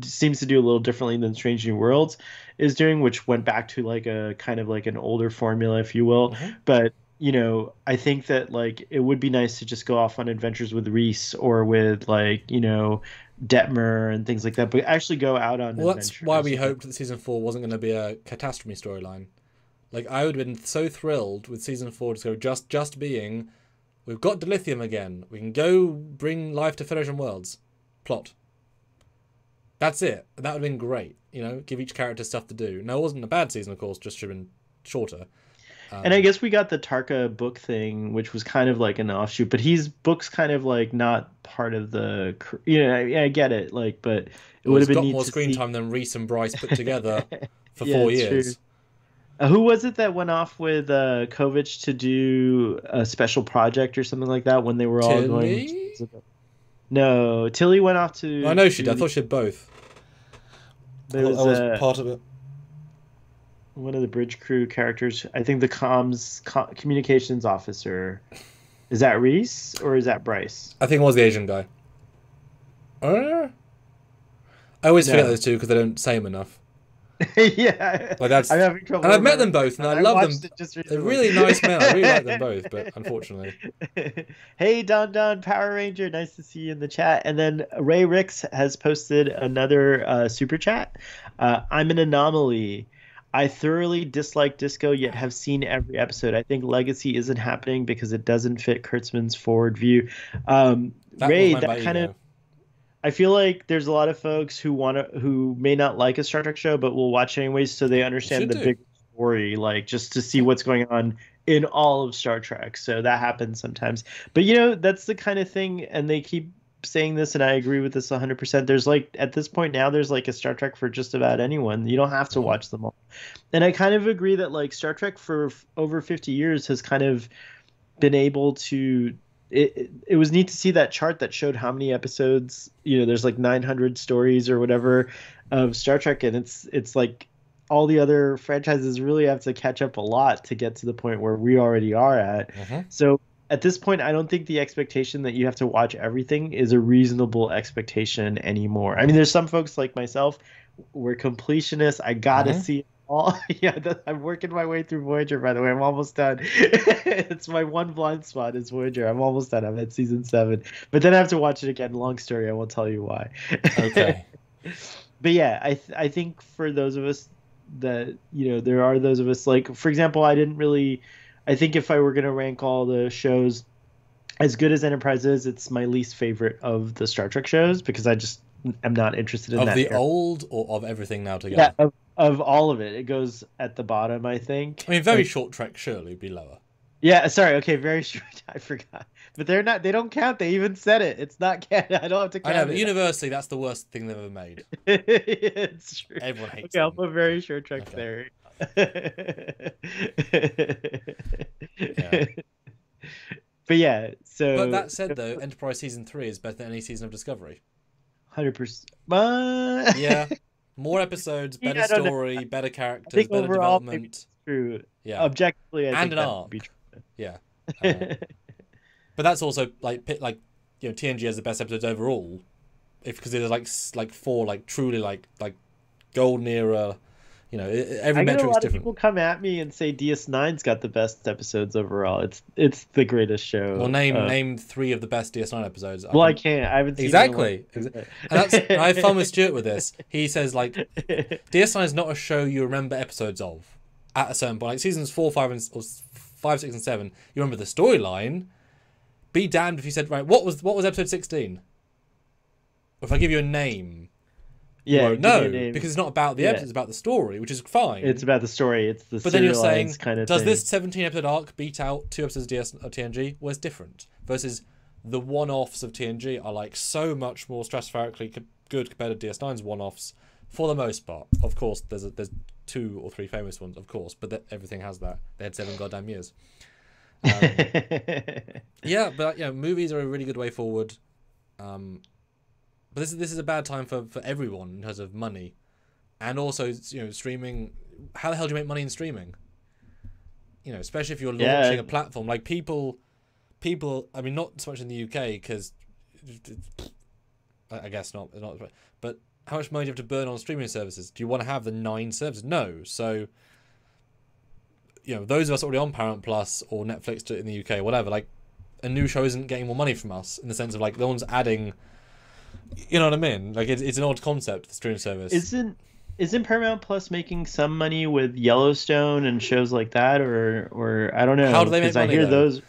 seems to do a little differently than Strange New Worlds is doing, which went back to like a kind of like an older formula, if you will. Mm-hmm. But I think that like it would be nice to just go off on adventures with Reese or with like, Detmer and things like that, but actually go out on adventures. That's why we hoped that season 4 wasn't going to be a catastrophe storyline. Like I would have been so thrilled with season 4 to go just being, we've got dilithium again. We can go bring life to Federation worlds. Plot. That's it. That would have been great. Give each character stuff to do. Now it wasn't a bad season, of course. Just should have been shorter. And I guess we got the Tarka book thing, which was kind of like an offshoot, but his book's kind of like not part of the, I get it, like, but it would have been more screen time than Reese and Bryce put together for 4 years. Who was it that went off with Kovich to do a special project or something like that when they were all going? No, Tilly went off to. I know she did. I thought she did both. That was part of it. One of the bridge crew characters, I think the communications officer. Is that Reese or is that Bryce? I think it was the Asian guy. I always forget those two because they don't say them enough. Yeah, like that's, I'm having trouble. And I've met them both, and I love them. They're really nice men. I really like them both, but unfortunately. Hey, Don Power Ranger, nice to see you in the chat. And then Ray Ricks has posted another super chat. I'm an anomaly. I thoroughly dislike Disco, yet have seen every episode. I think Legacy isn't happening because it doesn't fit Kurtzman's forward view. Ray, that kind of... I feel like there's a lot of folks who may not like a Star Trek show, but will watch anyways, so they understand the big story, like just to see what's going on in all of Star Trek. So that happens sometimes. But that's the kind of thing, and they keep saying this, and I agree with this 100%. There's like, at this point now, there's like a Star Trek for just about anyone. You don't have to watch them all. And I kind of agree that like Star Trek for over 50 years has kind of been able to, it was neat to see that chart that showed how many episodes, you know, there's like 900 stories or whatever of Star Trek. And it's like all the other franchises really have to catch up a lot to get to the point where we already are at. Mm-hmm. So at this point, I don't think the expectation that you have to watch everything is a reasonable expectation anymore. I mean, there's some folks like myself, we're completionists. I got to see it all. Yeah, I'm working my way through Voyager, by the way. I'm almost done. It's my one blind spot is Voyager. I'm almost done. I'm at season 7. But then I have to watch it again. Long story. I won't tell you why. Okay. But yeah, I think for those of us that, you know, there are those of us like, for example, I didn't really... I think if I were going to rank all the shows, as good as Enterprise is, it's my least favorite of the Star Trek shows because I just am not interested in that. Of the old or of everything now together? Yeah, of all of it. It goes at the bottom, I think. I mean, very short Trek surely would be lower. Yeah, sorry. Okay, very short. I forgot. But they're not. They don't count. They even said it. It's not count. I don't have to count. I know, but universally, that's the worst thing they've ever made. It's true. Everyone hates it. Okay, them. I'll put very short Trek there. Yeah. But yeah, so. But that said, though, Enterprise season 3 is better than any season of Discovery. 100%. Yeah, more episodes, better story, better characters, better development. True. Yeah. Objectively, I think an arc. Be true. Yeah. But that's also like you know, TNG has the best episodes overall, if because there's like four like truly like golden era. You know, every metric is different. A lot of people come at me and say DS9's got the best episodes overall. It's the greatest show. Well, name three of the best DS9 episodes. Well, I can't. I haven't seen exactly. And that's, I have fun with Stuart with this. He says like, DS9 is not a show you remember episodes of at a certain point. Like seasons 4, 5, 6, and 7, you remember the storyline. Be damned if you said right. What was episode 16? If I give you a name. Yeah, no, because it's not about the episode, it's about the story, which is fine. It's about the story, it's the serialized. But then you're saying, kind of does this 17-episode arc beat out 2 episodes of TNG? Well, it's different. Versus the one-offs of TNG are like so much more stratospherically good compared to DS9's one-offs for the most part. Of course, there's 2 or 3 famous ones, of course, but everything has that. They had 7 goddamn years. Yeah, but you know, movies are a really good way forward. But this is a bad time for everyone in terms of money, and also you know streaming. How the hell do you make money in streaming? You know, especially if you're launching a platform like people. I mean, not so much in the UK because I guess not. But how much money do you have to burn on streaming services? Do you want to have the 9 services? No. So you know, those of us already on Paramount Plus or Netflix in the UK, whatever. Like, a new show isn't getting more money from us in the sense of like no one's adding. You know what I mean? Like it's an odd concept, the stream service. Isn't Paramount Plus making some money with Yellowstone and shows like that, or I don't know. How do they make money? I hear those.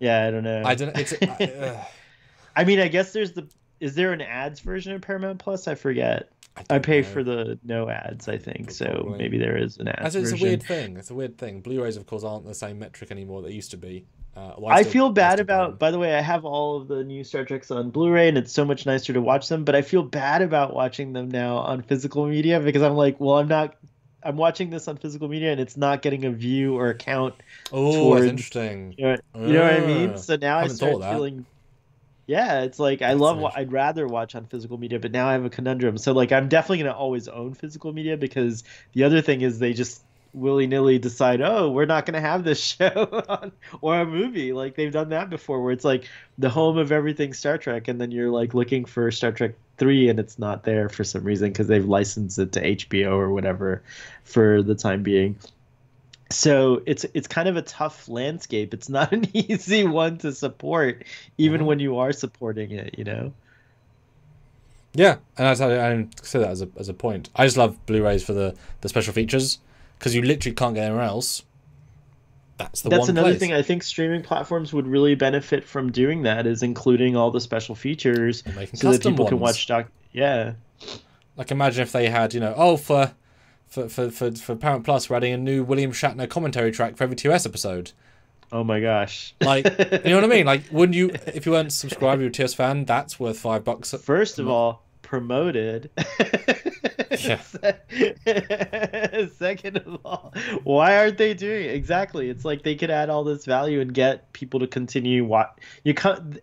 Yeah, I don't know. I don't. It's. I mean, I guess there's the. Is there an ads version of Paramount Plus? I forget. I pay for the no ads. I think so. Maybe there is an ads version. It's a weird thing. It's a weird thing. Blu-rays, of course, aren't the same metric anymore that they used to be. I feel bad about, by the way, I have all of the new Star Treks on Blu-ray and it's so much nicer to watch them, but I feel bad about watching them now on physical media because I'm like, well, I'm watching this on physical media and it's not getting a view or a count. Oh, that's interesting. You know what I mean? So now I start feeling, yeah, it's like, I'd rather watch on physical media, but now I have a conundrum. So like, I'm definitely going to always own physical media because the other thing is they just willy-nilly decide, oh, we're not going to have this show on, or a movie. Like, they've done that before where it's like the home of everything Star Trek, and then you're like looking for Star Trek 3 and it's not there for some reason because they've licensed it to HBO or whatever for the time being. So it's kind of a tough landscape. It's not an easy one to support, even when you are supporting it, you know? Yeah, and I say that as a point. I just love Blu-rays for the special features. Because you literally can't get anywhere else. That's another place. Thing I think streaming platforms would really benefit from doing that is including all the special features so that people can watch Yeah. Like imagine if they had, you know, oh for Paramount Plus we're adding a new William Shatner commentary track for every TOS episode. Oh my gosh. Like, you know what I mean? Like, wouldn't you, if you weren't subscribed, you're a TOS fan, that's worth $5. First of all, promoted. Yeah. Second of all, why aren't they doing it? Exactly. It's like they could add all this value and get people to continue.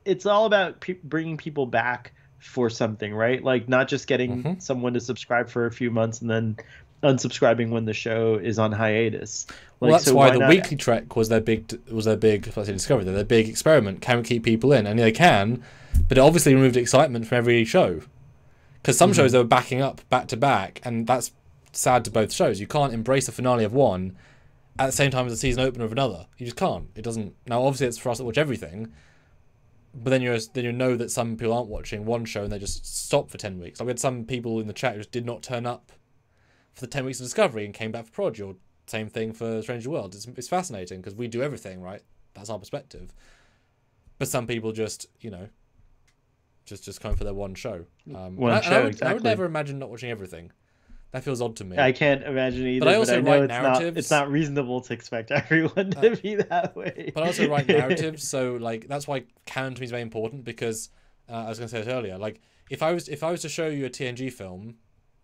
It's all about bringing people back for something, right? Like, not just getting someone to subscribe for a few months and then unsubscribing when the show is on hiatus. Like, well, that's so why the Weekly Trek was their big discovery, their big experiment. Can we keep people in? And they can, but it obviously removed excitement from every show, because some shows they were backing up back to back, and that's sad to both shows. You can't embrace the finale of one at the same time as the season opener of another. You just can't. It doesn't. Now, obviously, it's for us to watch everything, but then you know that some people aren't watching one show and they just stop for 10 weeks. Like, we had some people in the chat who just did not turn up for the 10 weeks of Discovery and came back for Prodigy, or same thing for Strange New Worlds. It's fascinating because we do everything, right? That's our perspective. But some people just, you know, just come for their one show. Exactly. I would never imagine not watching everything. That feels odd to me. I can't imagine either. But I also write narratives. It's not reasonable to expect everyone to be that way. But I also write narratives, so like that's why canon to me is very important, because I was going to say it earlier. Like, if I was to show you a TNG film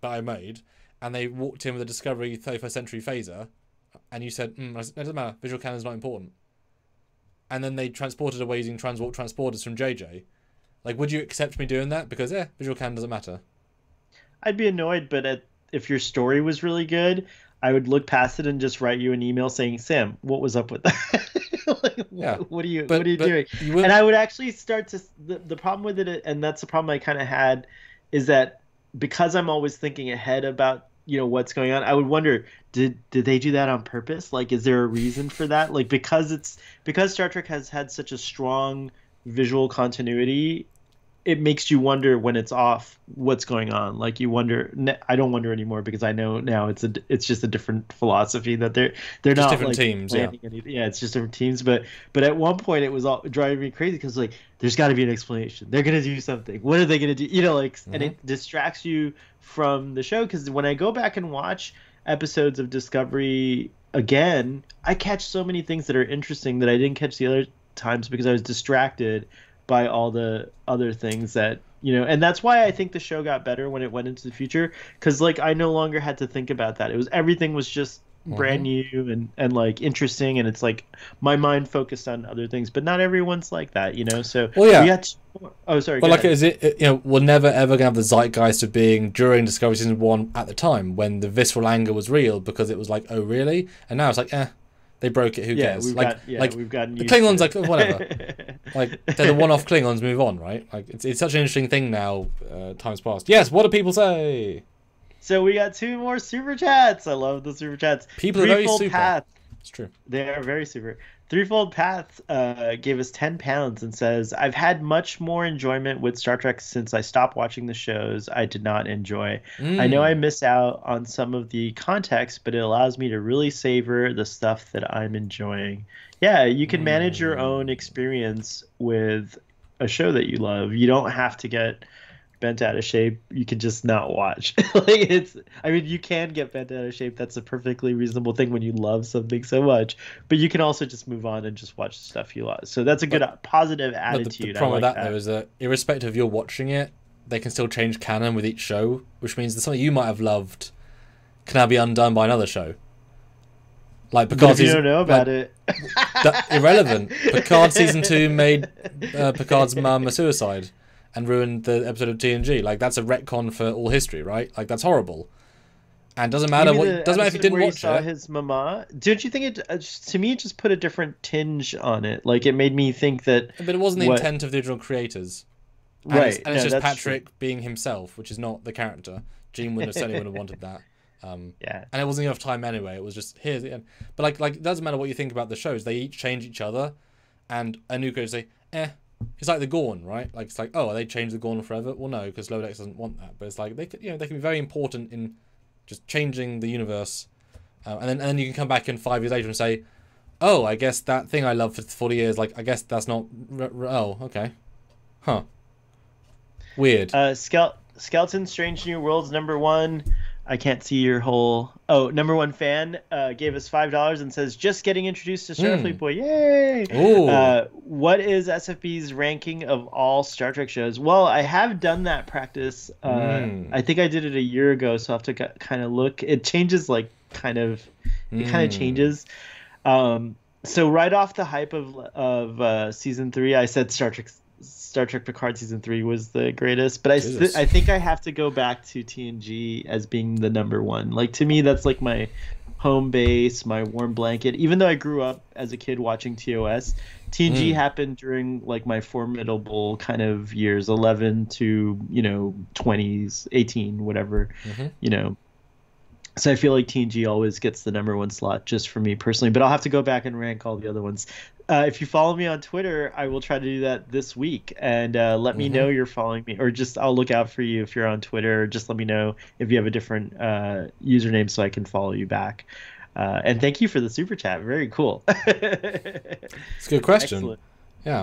that I made, and they walked in with a Discovery 31st century phaser, and you said, no, it doesn't matter, visual canon's not important. And then they transported away using transwarp transporters from JJ. Like, would you accept me doing that? Because, yeah, visual canon doesn't matter. I'd be annoyed, but if your story was really good, I would look past it and just write you an email saying, Sam, what was up with that? Like, yeah. What are you doing? And I would actually start to... The problem with it, and that's the problem I kind of had, is that because I'm always thinking ahead about, you know, what's going on, I would wonder, did they do that on purpose? Like, is there a reason for that? Like, because Star Trek has had such a strong visual continuity, it makes you wonder when it's off what's going on. Like, you wonder. I don't wonder anymore, because I know now it's just a different philosophy that they're just not different, like, teams. Yeah. Yeah, it's just different teams. But at one point it was all driving me crazy, because like there's got to be an explanation. They're gonna do something. What are they gonna do? You know, like, and it distracts you from the show. Because when I go back and watch episodes of Discovery again, I catch so many things that are interesting that I didn't catch the other times because I was distracted by all the other things that, you know. And that's why I think the show got better when it went into the future, because like I no longer had to think about that. It was, everything was just brand new and like interesting, and it's like my mind focused on other things. But not everyone's like that, you know. So we're never ever gonna have the zeitgeist of being during Discovery season one at the time when the visceral anger was real, because it was like, oh really? And now it's like, eh, they broke it, who cares? We've gotten used to it. The Klingons, like, whatever. Like, they're the one-off Klingons, move on, right? Like, it's such an interesting thing now, time's passed. Yes, what do people say? So we got 2 more Super Chats. I love the Super Chats. People are very super. Path. It's true. They are very super. Threefold Path gave us £10 and says, I've had much more enjoyment with Star Trek since I stopped watching the shows I did not enjoy. I know I miss out on some of the context, but it allows me to really savor the stuff that I'm enjoying. Yeah, you can manage your own experience with a show that you love. You don't have to get bent out of shape. You can just not watch. Like, it's, I mean, you can get bent out of shape. That's a perfectly reasonable thing when you love something so much. But you can also just move on and just watch the stuff you love. So that's a good positive attitude. The problem with that though is that irrespective of you're watching it, they can still change canon with each show, which means that something you might have loved can now be undone by another show. Like, Picard, you don't know about it. Irrelevant. Picard season 2 made Picard's mum a suicide and ruined the episode of TNG. Like, that's a retcon for all history, right? Like, that's horrible. And doesn't matter what. Doesn't matter if you didn't watch it. His mama. Don't you think it? To me, it just put a different tinge on it. Like, it made me think that. But it wasn't the intent of the original creators, and right? And it's just Patrick being himself, which is not the character. Gene certainly wouldn't have wanted that. Yeah. And it wasn't enough time anyway. It was just here's the end. But like, it doesn't matter what you think about the shows. They each change each other, and a new creator say, eh. It's like the Gorn, right? Like, it's like, oh, they changed the Gorn forever. Well, no, because Lower Decks doesn't want that. But it's like they can be very important in just changing the universe, and then you can come back in 5 years later and say, oh, I guess that thing I loved for 40 years, like, I guess that's not. Oh, okay, huh? Weird. Skeleton Strange New Worlds #1. I can't see your whole... Oh, number one fan gave us $5 and says, just getting introduced to Starfleet Boy. Yay! What is SFB's ranking of all Star Trek shows? Well, I have done that practice. I think I did it a year ago, so I'll have to kind of look. It changes, like, kind of... It kind of changes. So right off the hype of Season 3, I said Star Trek Picard Season 3 was the greatest, but I think I have to go back to TNG as being the number one. Like, to me, that's like my home base, my warm blanket. Even though I grew up as a kid watching TOS, TNG happened during like my formidable kind of years, 11 to, 20s, 18, whatever, So I feel like TNG always gets the number one slot just for me personally, but I'll have to go back and rank all the other ones. If you follow me on Twitter, I will try to do that this week, and let me know you're following me, or just I'll look out for you if you're on Twitter, or just let me know if you have a different username so I can follow you back. And thank you for the super chat. Very cool. It's a good question. Excellent.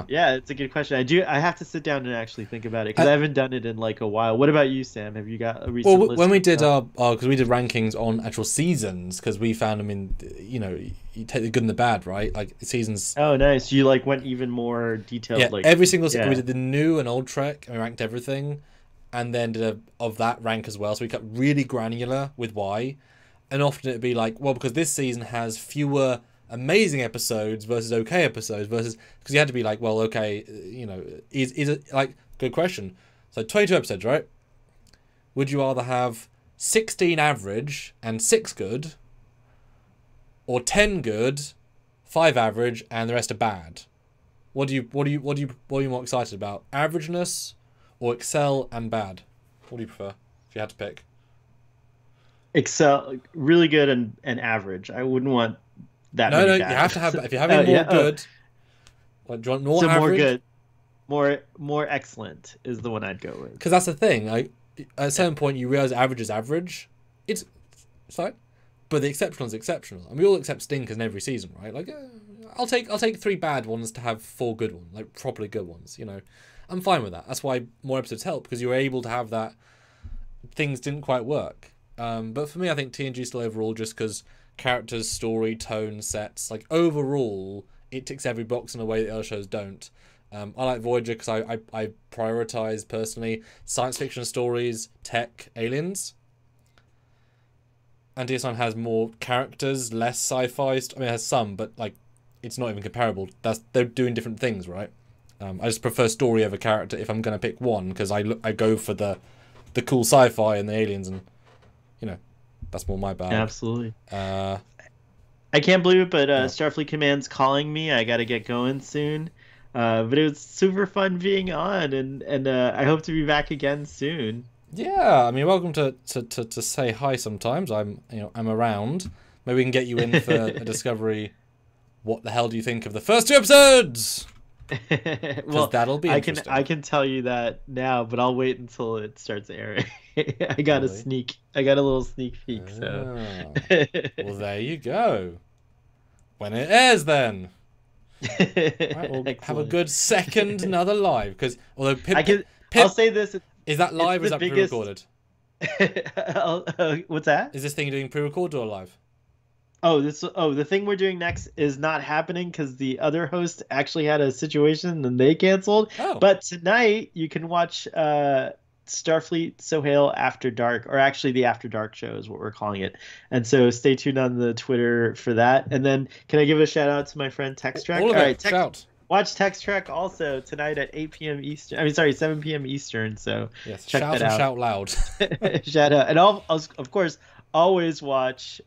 Yeah, it's a good question. I have to sit down and actually think about it, because I haven't done it in like a while. What about you, Sam? Have you got a recent list? When we did our because we did rankings on actual seasons, because we found them in, you take the good and the bad, right? Like seasons. Oh, nice. You like went even more detailed. Yeah, like every single season. We did the new and old Trek, and we ranked everything, and then did of that rank as well. So we got really granular with why, and often it'd be like, well, because this season has fewer amazing episodes versus okay episodes versus, because you had to be like, well, okay, is it like, good question. So 22 episodes, right? Would you rather have 16 average and 6 good, or 10 good, 5 average and the rest are bad? What are you more excited about? Averageness or excel and bad? What do you prefer if you had to pick? Excel, really good and average. I wouldn't want that. No, you have to have. If you're having more good, like, do you want more average? More good, more excellent is the one I'd go with. Because that's the thing. Like, at a certain point, you realize average is average. It's fine, but the exceptional is exceptional, and we all accept stinkers in every season, right? Like, I'll take 3 bad ones to have 4 good ones, like properly good ones. I'm fine with that. That's why more episodes help, because you were able to have that. Things didn't quite work, but for me, I think TNG still overall, just because. Characters, story, tone, sets, like overall it ticks every box in a way that other shows don't. I like Voyager because I prioritize personally science fiction stories, tech, aliens, and DS9 has more characters, less sci-fi. I mean, it has some, but like it's not even comparable. They're doing different things, right? I just prefer story over character if I'm gonna pick one, because I go for the cool sci-fi and the aliens, and that's more my bag. Absolutely. I can't believe it, but Starfleet Command's calling me. I got to get going soon. But it was super fun being on, and I hope to be back again soon. Yeah, I mean, welcome to say hi sometimes. I'm around. Maybe we can get you in for a Discovery. What the hell do you think of the first 2 episodes? Well, that'll be interesting. I can tell you that now, but I'll wait until it starts airing. I got a little sneak peek. So well, there you go. When it airs, then. Right, we'll have a good second another live, because although I'll say this: is that live or is that pre-recorded? What's that? Is this thing you're doing pre-recorded or live? Oh, the thing we're doing next is not happening because the other host actually had a situation and they canceled. Oh. But tonight you can watch Starfleet Sohail After Dark, or actually the After Dark show is what we're calling it. And so stay tuned on the Twitter for that. And then can I give a shout out to my friend Text Track? All right, watch Text Track also tonight at 8 p.m. Eastern. I mean, sorry, 7 p.m. Eastern. So yes, check that out. Shout loud. Shout out, and I'll of course always watch.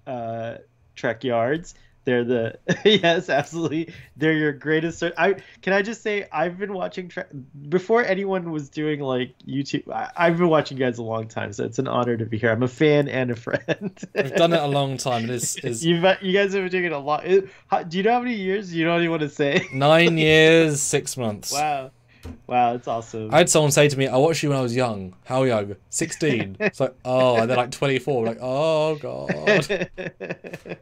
Trek Yards. They're the yes, absolutely. They're your greatest. Can I just say I've been watching Trek before anyone was doing like YouTube. I've been watching you guys a long time, so it's an honor to be here. I'm a fan and a friend. I've done it a long time. It is you guys have been doing it a lot. Do you know how many years? You don't even want to say. 9 years, 6 months. Wow, it's awesome. I had someone say to me, I watched you when I was young. How young? 16. It's like, oh, and they're like 24. Like, oh, God.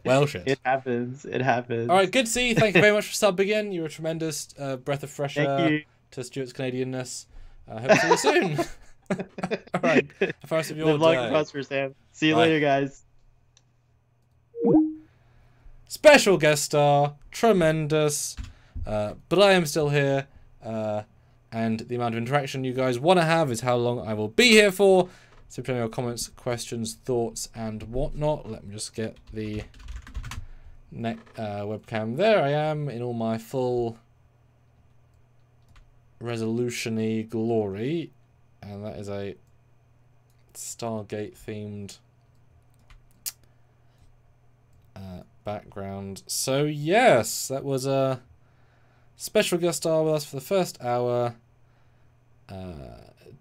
Well, shit. It happens. All right, good to see you. Thank you very much for subbing again. You're a tremendous breath of fresh air to Stuart's Canadian-ness. Hope to see you soon. All right. First of you all, live long and prosperous, Sam. See you later, guys. Special guest star, tremendous. But I am still here. And the amount of interaction you guys want to have is how long I will be here for. So put in your comments, questions, thoughts, and whatnot. Let me just get the webcam. There I am in all my full resolution-y glory. And that is a Stargate-themed background. So, yes, that was a special guest star with us for the first hour.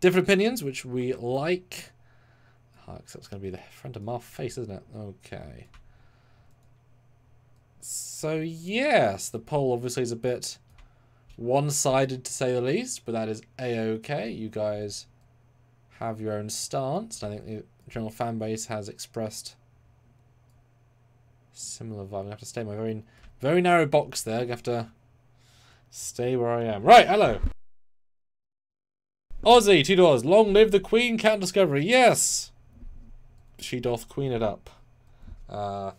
Different opinions, which we like. Oh, except it's going to be the front of my face, isn't it? Okay. So, yes, the poll obviously is a bit one-sided, to say the least, but that is a-okay. You guys have your own stance. I think the general fan base has expressed similar vibe. I have to stay in my very, very narrow box there. I have to stay where I am. Right, hello. Aussie, $2. Long live the Queen, Count Discovery. Yes, she doth queen it up. 10th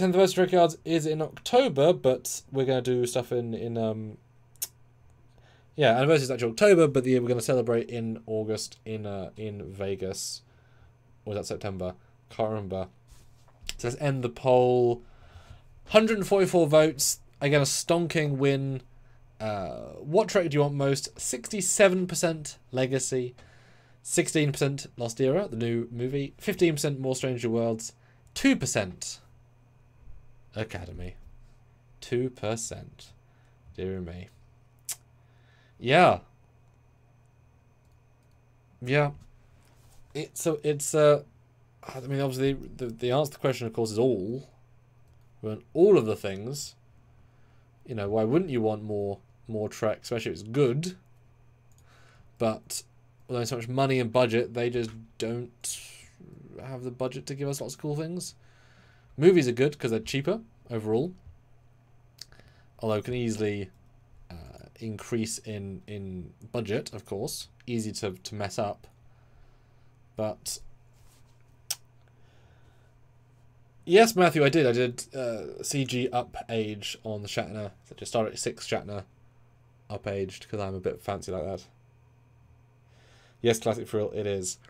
anniversary records is in October, but we're going to do stuff in anniversary is actually October, but the year we're going to celebrate in August in Vegas. Or was that September? Can't remember. So let's end the poll. 144 votes. Again, a stonking win. What Trek do you want most? 67% Legacy. 16% Lost Era, the new movie. 15% More Strange New Worlds. 2% Academy. 2%. Dear me. Yeah. It's I mean, obviously the answer to the question, of course, is all. We want all of the things. You know, why wouldn't you want more Trek, especially if it's good? But although so much money and budget, they just don't have the budget to give us lots of cool things. Movies are good because they're cheaper overall, although can easily increase in budget, of course. Easy to mess up. But yes, Matthew, I did CG up age on the Shatner. So just Star Trek 6 Shatner up aged because I'm a bit fancy like that. Yes, classic for real, it is.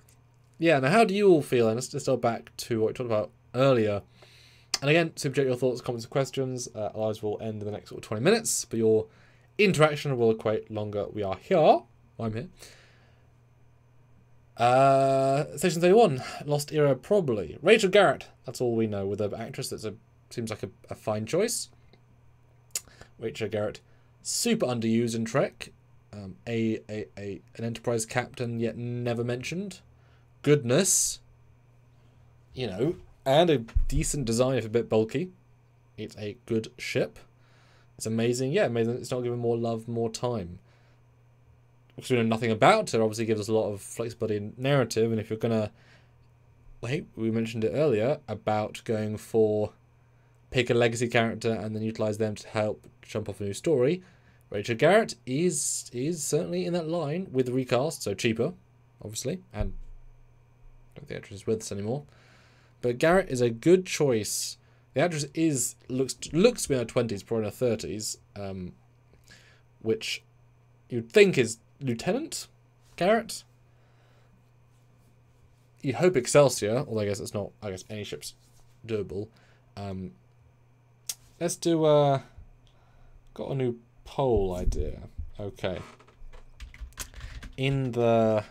Yeah, now how do you all feel? And let's go back to what we talked about earlier. And again, subject your thoughts, comments, and questions. Ours will end in the next 20 minutes, but your interaction will equate longer. We are here. I'm here. Section 31, Lost Era, probably. Rachel Garrett, that's all we know, with an actress that seems like a fine choice. Rachel Garrett, super underused in Trek. An Enterprise captain, yet never mentioned. Goodness. You know, and a decent design, if a bit bulky. It's a good ship. It's amazing. Yeah, amazing. It's not given more love, more time. Because we know nothing about her, obviously gives us a lot of flexibility in narrative. And if you're going to... Wait, we mentioned it earlier about going for... Pick a legacy character and then utilise them to help jump off a new story. Rachel Garrett is certainly in that line with the recast, so cheaper, obviously. And I don't think the actress is with us anymore. But Garrett is a good choice. The actress looks to be in her 20s, probably in her 30s, which you'd think is Lieutenant Garrett. You'd hope Excelsior, although I guess it's not. I guess any ship's doable. Let's do. Got a new poll idea. Okay. In the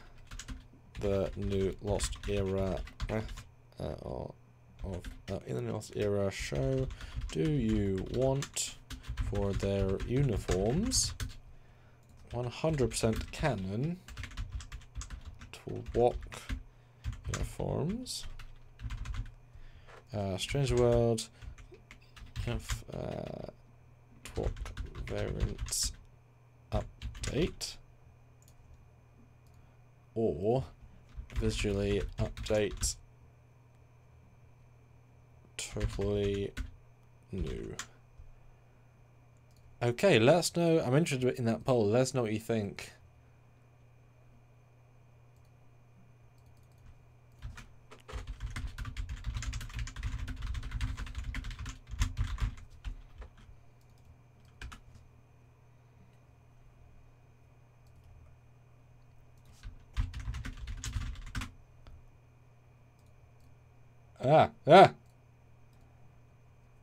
new Lost Era. In the Lost Era show, do you want for their uniforms 100% canon to walk uniforms? Strange World have walk variants update or visually update. Totally new. Okay, let us know. I'm interested in that poll. Let us know what you think.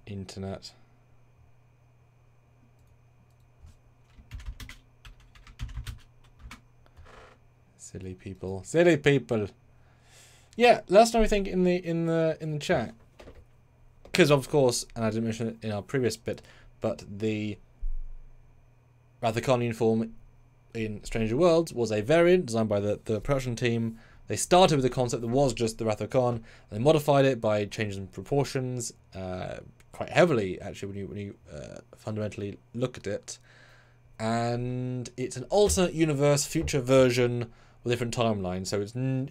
Internet. Silly people. Silly people. Yeah, let us know what you think in the chat. Because of course, and I didn't mention it in our previous bit, but the Rathacon uniform in Strange New Worlds was a variant designed by the production team. They started with a concept that was just the Wrath of Khan, and they modified it by changing proportions quite heavily, actually, when you fundamentally look at it. And it's an alternate universe, future version with a different timeline. So it's not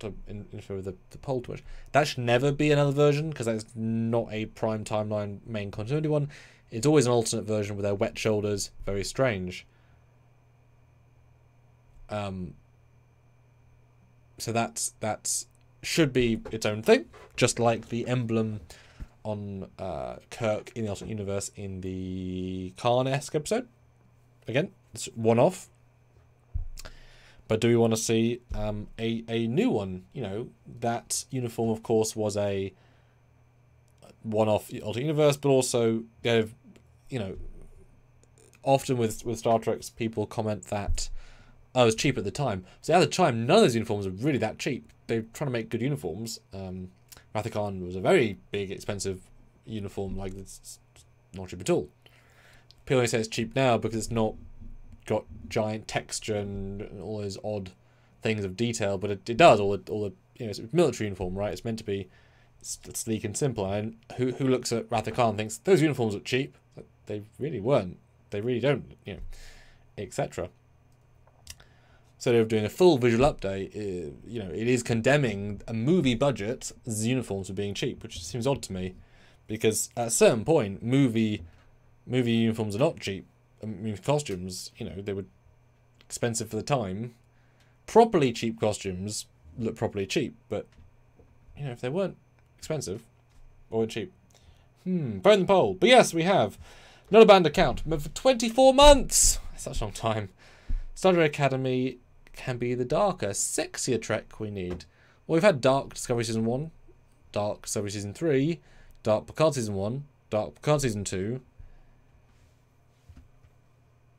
to interfere with the poll too much. That should never be another version because that's not a prime timeline main continuity one. It's always an alternate version with their wet shoulders. Very strange. So that's should be its own thing, just like the emblem on Kirk in the alternate universe in the Khan-esque episode. Again, it's one-off. But do we want to see a new one? You know, that uniform, of course, was a one-off alternate universe, but also, you know, often with Star Trek's people comment that oh, it was cheap at the time. So at the time, none of those uniforms were really that cheap. They were trying to make good uniforms. Rathacon was a very big, expensive uniform. Like, it's not cheap at all. People only say it's cheap now because it's not got giant texture and all those odd things of detail, but it does all the you know, it's a military uniform, right? It's meant to be sleek and simple. And who looks at Rathacon and thinks those uniforms are cheap? They really weren't. They really don't. You know, etc. So they're doing a full visual update. You know, it is condemning a movie budget as uniforms for being cheap, which seems odd to me, because at a certain point, movie uniforms are not cheap. I mean, costumes, you know, they were expensive for the time. Properly cheap costumes look properly cheap, but you know, if they weren't expensive or cheap, Phone the poll. But yes, we have another band account for 24 months. That's such a long time. Star Trek Academy can be the darker, sexier Trek we need. Well, we've had Dark Discovery Season 1, Dark Discovery Season 3, Dark Picard Season 1, Dark Picard Season 2.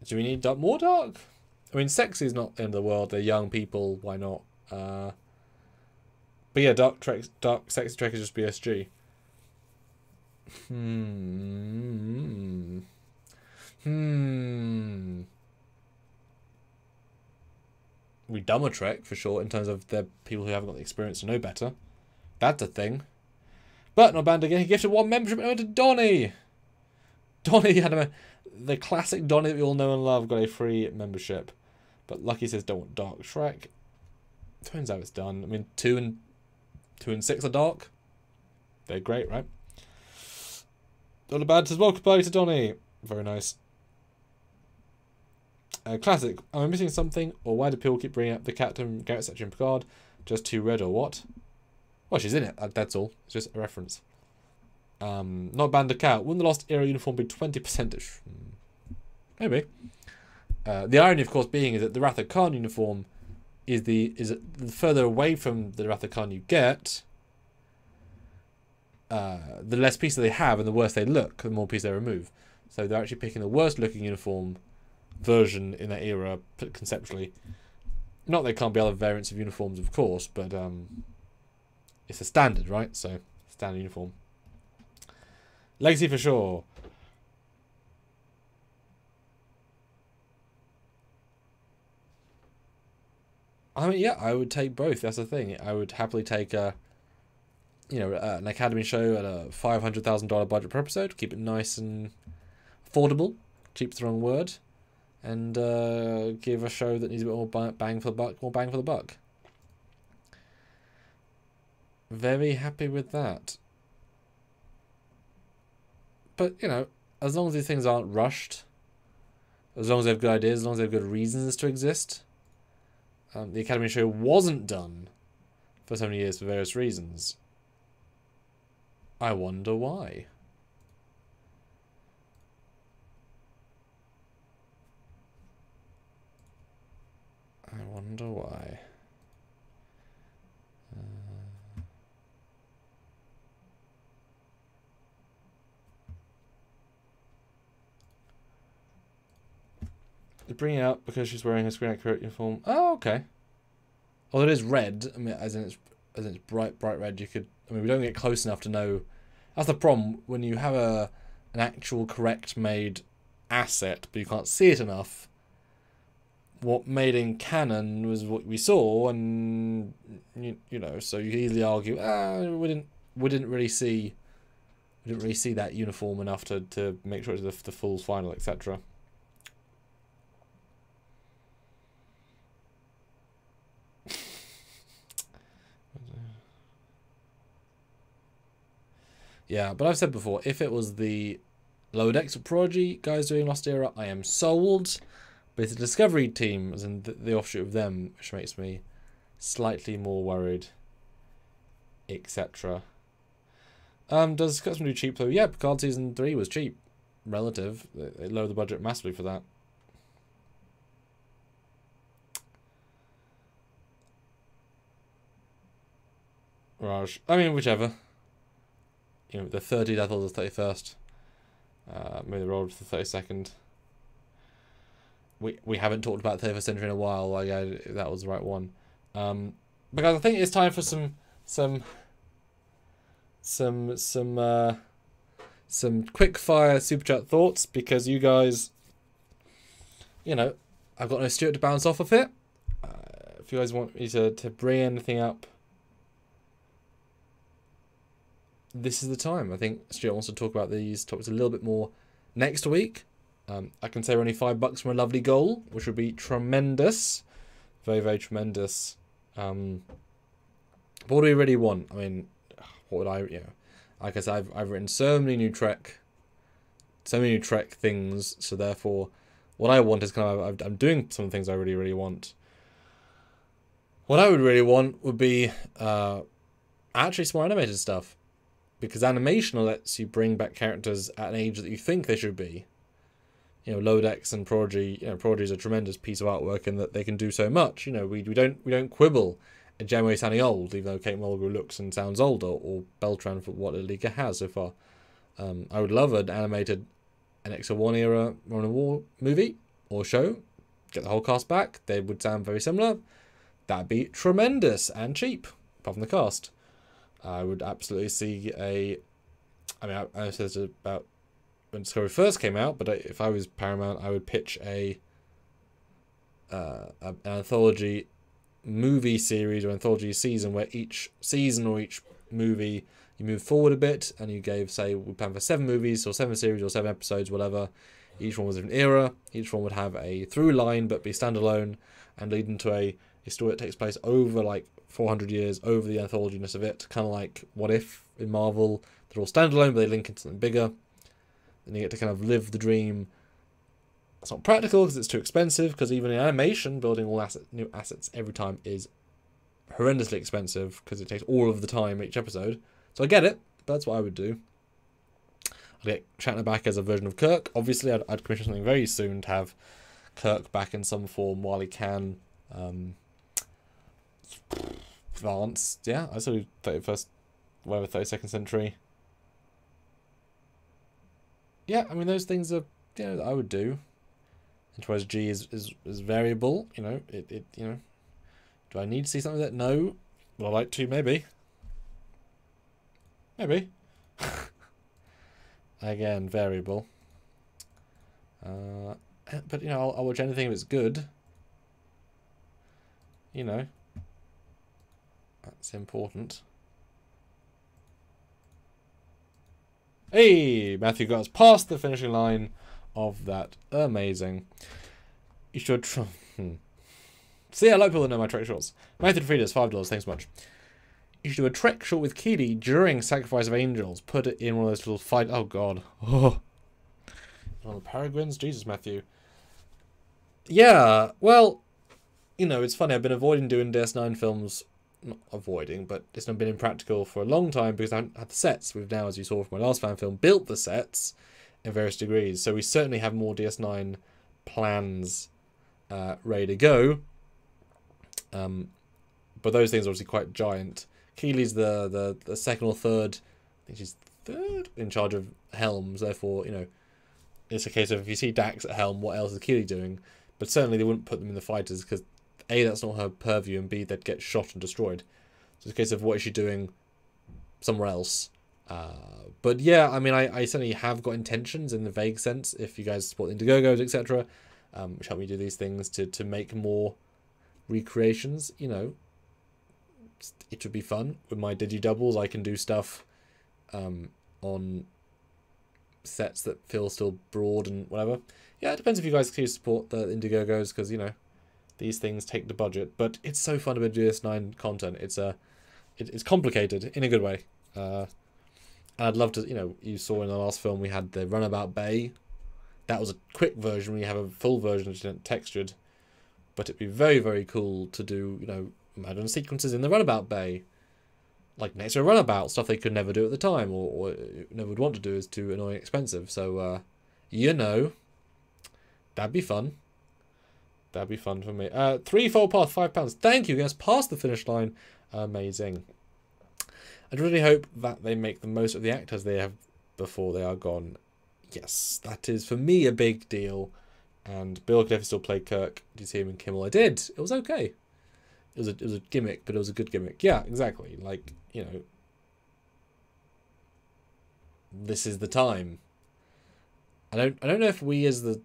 Do we need more dark? I mean, sexy is not the end of the world. They're young people. Why not? But yeah, Dark Sexy Trek is just BSG. We dumber Trek for sure in terms of the people who haven't got the experience to know better. That's a thing. But not banned again. He gifted one membership over to Donnie. Donnie had the classic Donnie that we all know and love got a free membership. But Lucky says don't want Dark Trek. Turns out it's done. I mean, 2 and 6 are dark. They're great, right? Not bad says welcome back to Donnie. Very nice. Classic. Am I missing something? Or why do people keep bringing up the Captain Garrett section Picard? Just too red or what? Well, she's in it. That's all. It's just a reference. Not banned a cow. Wouldn't the Lost Era uniform be 20%-ish? Maybe. The irony, of course, being is that the Wrath of Khan uniform is the further away from the Wrath of Khan you get, the less pieces they have and the worse they look, the more pieces they remove. So they're actually picking the worst-looking uniform version in that era conceptually. Not that there can't be other variants of uniforms, of course, but it's a standard, right? So standard uniform. Legacy for sure. I mean, yeah, I would take both. That's the thing. I would happily take a, you know, an Academy show at a $500,000 budget per episode. Keep it nice and affordable. Cheap's the wrong word. And give a show that needs a bit more bang for the buck, more bang for the buck. Very happy with that. But, you know, as long as these things aren't rushed, as long as they have good ideas, as long as they have good reasons to exist, the Academy show wasn't done for so many years for various reasons. I wonder why. I wonder why. They bring it up because she's wearing her screen-accurate uniform. Oh, okay. Although it is red, I mean, as in it's bright red. You could, I mean, we don't get close enough to know. That's the problem when you have an actual correct made asset, but you can't see it enough. What made in canon was what we saw, and you know, so you could easily argue, we didn't really see that uniform enough to make sure it's the full final, etc. Yeah, but I've said before, if it was the Lower Decks of Prodigy guys doing Lost Era, I am sold. But it's the Discovery team, as in the offshoot of them, which makes me slightly more worried, etc. Does Custom do cheap though? Yeah, Picard Season 3 was cheap. Relative. They lowered the budget massively for that. Raj. I mean, whichever. You know, the 30th level of the 31st. Maybe the roll to the 32nd. We haven't talked about 31st century in a while. Like, that was the right one. Because I think it's time for some quick fire super chat thoughts, because you guys, you know, I've got no Stuart to bounce off of it. If you guys want me to bring anything up, this is the time. I think Stuart wants to talk about these topics a little bit more next week. I can say we're only $5 from a lovely goal, which would be tremendous. Very, very tremendous. But what do we really want? I mean, what would I, you know, like I said, I've written so many new Trek things, so therefore what I want is kind of, I'm doing some things I really, really want. What I would really want would be actually some more animated stuff, because animation lets you bring back characters at an age that you think they should be. You know, Lower Decks and Prodigy, you know, Prodigy is a tremendous piece of artwork in that they can do so much. You know, we don't quibble at Janeway sounding old, even though Kate Mulgrew looks and sounds older, or Beltran for what Alika has so far. I would love an animated NX01 era Dominion War movie or show. Get the whole cast back. They would sound very similar. That'd be tremendous and cheap, apart from the cast. I would absolutely see a... I mean, I said about when Discovery first came out, but if I was Paramount, I would pitch an anthology movie series or anthology season, where each season or each movie you move forward a bit, and you gave, say, we plan for 7 movies or 7 series or 7 episodes, whatever. Each one was an era. Each one would have a through line, but be standalone and lead into a story that takes place over like 400 years, over the anthologiness of it, kind of like What If in Marvel. They're all standalone, but they link into something bigger. And you get to kind of live the dream. It's not practical because it's too expensive, because even in animation, building all new assets every time is horrendously expensive, because it takes all of the time each episode. So I get it, but that's what I would do. I'd get Shatner back as a version of Kirk. Obviously, I'd commission something very soon to have Kirk back in some form while he can. Vance, yeah, I saw 31st, whatever, 32nd century. Yeah, I mean, those things are, you know, that I would do. Enterprise G is variable, you know, it you know. Do I need to see something like that? No. Would I like to? Maybe. Maybe. Again, variable. But, you know, I'll watch anything if it's good. You know. That's important. Hey, Matthew got us past the finishing line of that. Amazing. You should try. See, I like people that know my Trek shorts. Matthew Frieders, $5. Thanks so much. You should do a Trek short with Keeley during Sacrifice of Angels. Put it in one of those little fight. Oh, God. Oh. One of the Peregrines? Jesus, Matthew. Yeah, well, you know, it's funny. I've been avoiding doing DS9 films. Not avoiding, but it's not been impractical for a long time because I haven't had the sets. We've now, as you saw from my last fan film, built the sets in various degrees, so we certainly have more DS9 plans ready to go, but those things are obviously quite giant. Keeley's the second or third, I think she's third in charge of Helms, therefore, you know, it's a case of if you see Dax at Helm, what else is Keeley doing? But certainly they wouldn't put them in the fighters because A, that's not her purview, and B, they'd get shot and destroyed. So it's a case of what is she doing somewhere else. But yeah, I mean, I certainly have got intentions in the vague sense. If you guys support Indiegogos, etc., which help me do these things to make more recreations, you know, it would be fun. With my digi-doubles, I can do stuff on sets that feel still broad and whatever. Yeah, it depends if you guys choose to support the Indiegogos, because, you know, these things take the budget. But it's so fun about DS9 content. It's it's complicated in a good way. And I'd love to, you know, you saw in the last film we had the Runabout Bay. That was a quick version. We have a full version which isn't textured. But it'd be very, very cool to do, you know, modern sequences in the Runabout Bay. Like next to a runabout, stuff they could never do at the time, or never would want to do, is too annoying expensive. So, you know, that'd be fun. That'd be fun for me. 3-fold path, £5. Thank you, guys. Past the finish line. Amazing. I really hope that they make the most of the actors they have before they are gone. Yes, that is for me a big deal. And Bill could definitely still play Kirk. Did you see him in Kimmel? I did. It was okay. It was a gimmick, but it was a good gimmick. Yeah, exactly. Like, you know, this is the time. I don't know if we as the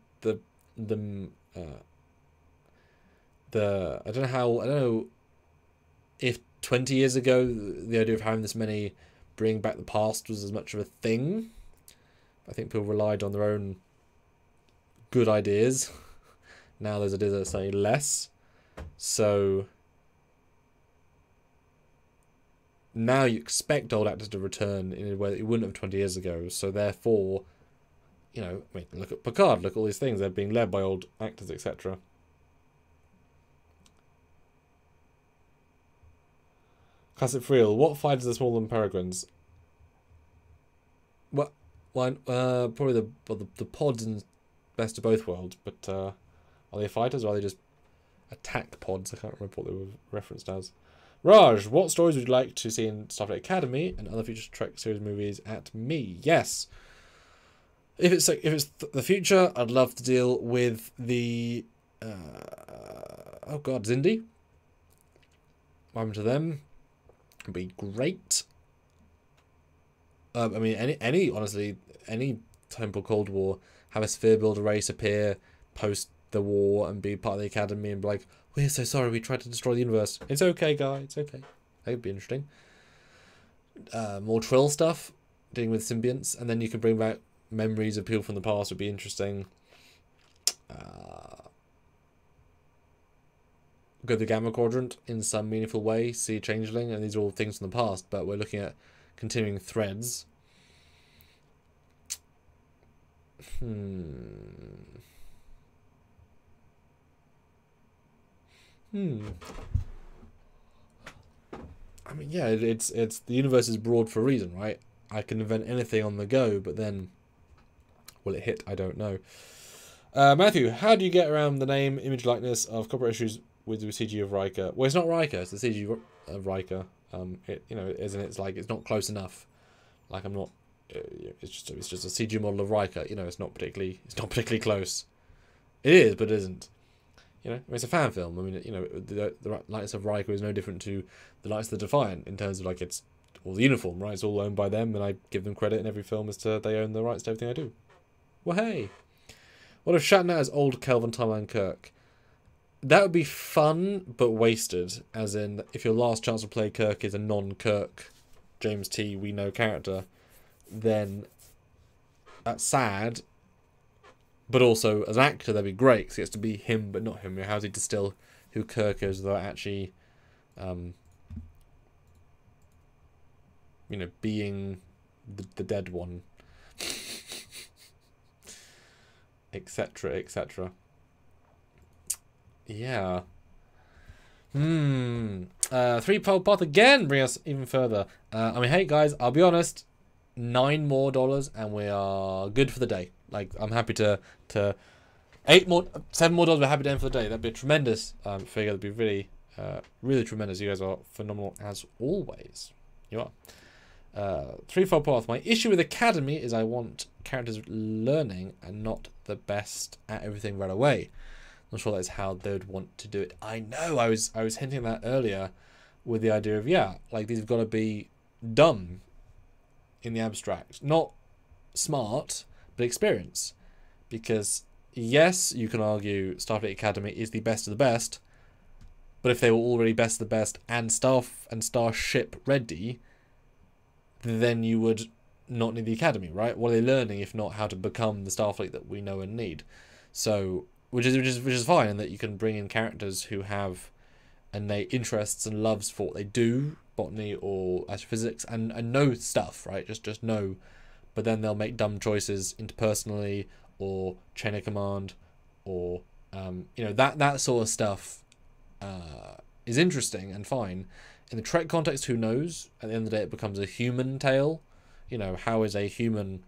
I don't know if 20 years ago the idea of having this many bringing back the past was as much of a thing. I think people relied on their own good ideas. Now those ideas are slightly less. So now you expect old actors to return in a way that you wouldn't have 20 years ago. So therefore, you know, I mean, look at Picard, look at all these things. They're being led by old actors, etc. Classic Friel. What fighters are smaller than peregrines? Well, probably the pods in Best of Both Worlds. But are they fighters or are they just attack pods? I can't remember what they were referenced as. Raj, what stories would you like to see in Star Trek Academy and other future Trek series movies at me? Yes. If it's the future, I'd love to deal with the oh god, Xindi. What happened to them? Would be great. I mean, any honestly, any time for Cold War, have a sphere builder race appear post the war and be part of the academy and be like, we're so sorry, we tried to destroy the universe. It's okay, guy. It's okay. That would be interesting. More Trill stuff, dealing with symbionts, and then you can bring back memories of people from the past. Would be interesting. Go to the Gamma Quadrant in some meaningful way. See Changeling, and these are all things from the past, but we're looking at continuing threads. I mean, yeah, it's the universe is broad for a reason, right? I can invent anything on the go, but then will it hit? I don't know. Matthew, how do you get around the name, image, likeness of corporate issues with the CG of Riker? Well, it's not Riker; it's the CG of Riker. It, you know, isn't it's like it's not close enough. Like I'm not. It's just a CG model of Riker. You know, it's not particularly close. It is, but it isn't. You know, it's a fan film. I mean, you know, the likeness of Riker is no different to the likeness of the Defiant in terms of like it's all the uniform, right? It's all owned by them, and I give them credit in every film as to they own the rights to everything I do. Well, hey, what if Shatner is old Kelvin Timeline Kirk? That would be fun, but wasted. As in, if your last chance to play Kirk is a non-Kirk, James T. We know character, then that's sad. But also, as an actor, that'd be great, because it gets to be him, but not him. You know, how does he distill who Kirk is without actually, you know, being the dead one? Etc., etc. Yeah. 3-fold path again, bring us even further. I mean, hey, guys, I'll be honest. $9 more and we are good for the day. Like, I'm happy to $7 more. We're happy to end for the day. That'd be a tremendous figure. That'd be really, really tremendous. You guys are phenomenal as always. You are. 3-fold path. My issue with Academy is I want characters learning and not the best at everything right away. Not sure that's how they'd want to do it. I know, I was hinting at that earlier with the idea of, yeah, like these have got to be dumb in the abstract. Not smart, but experience. Because, yes, you can argue Starfleet Academy is the best of the best, but if they were already best of the best and starship ready, then you would not need the Academy, right? What are they learning if not how to become the Starfleet that we know and need? So... Which is fine, and that you can bring in characters who have innate interests and loves for what they do, botany or astrophysics, and know stuff, right? Just know, but then they'll make dumb choices interpersonally or chain of command, or you know, that sort of stuff is interesting and fine. In the Trek context, who knows? At the end of the day, it becomes a human tale. You know, how is a human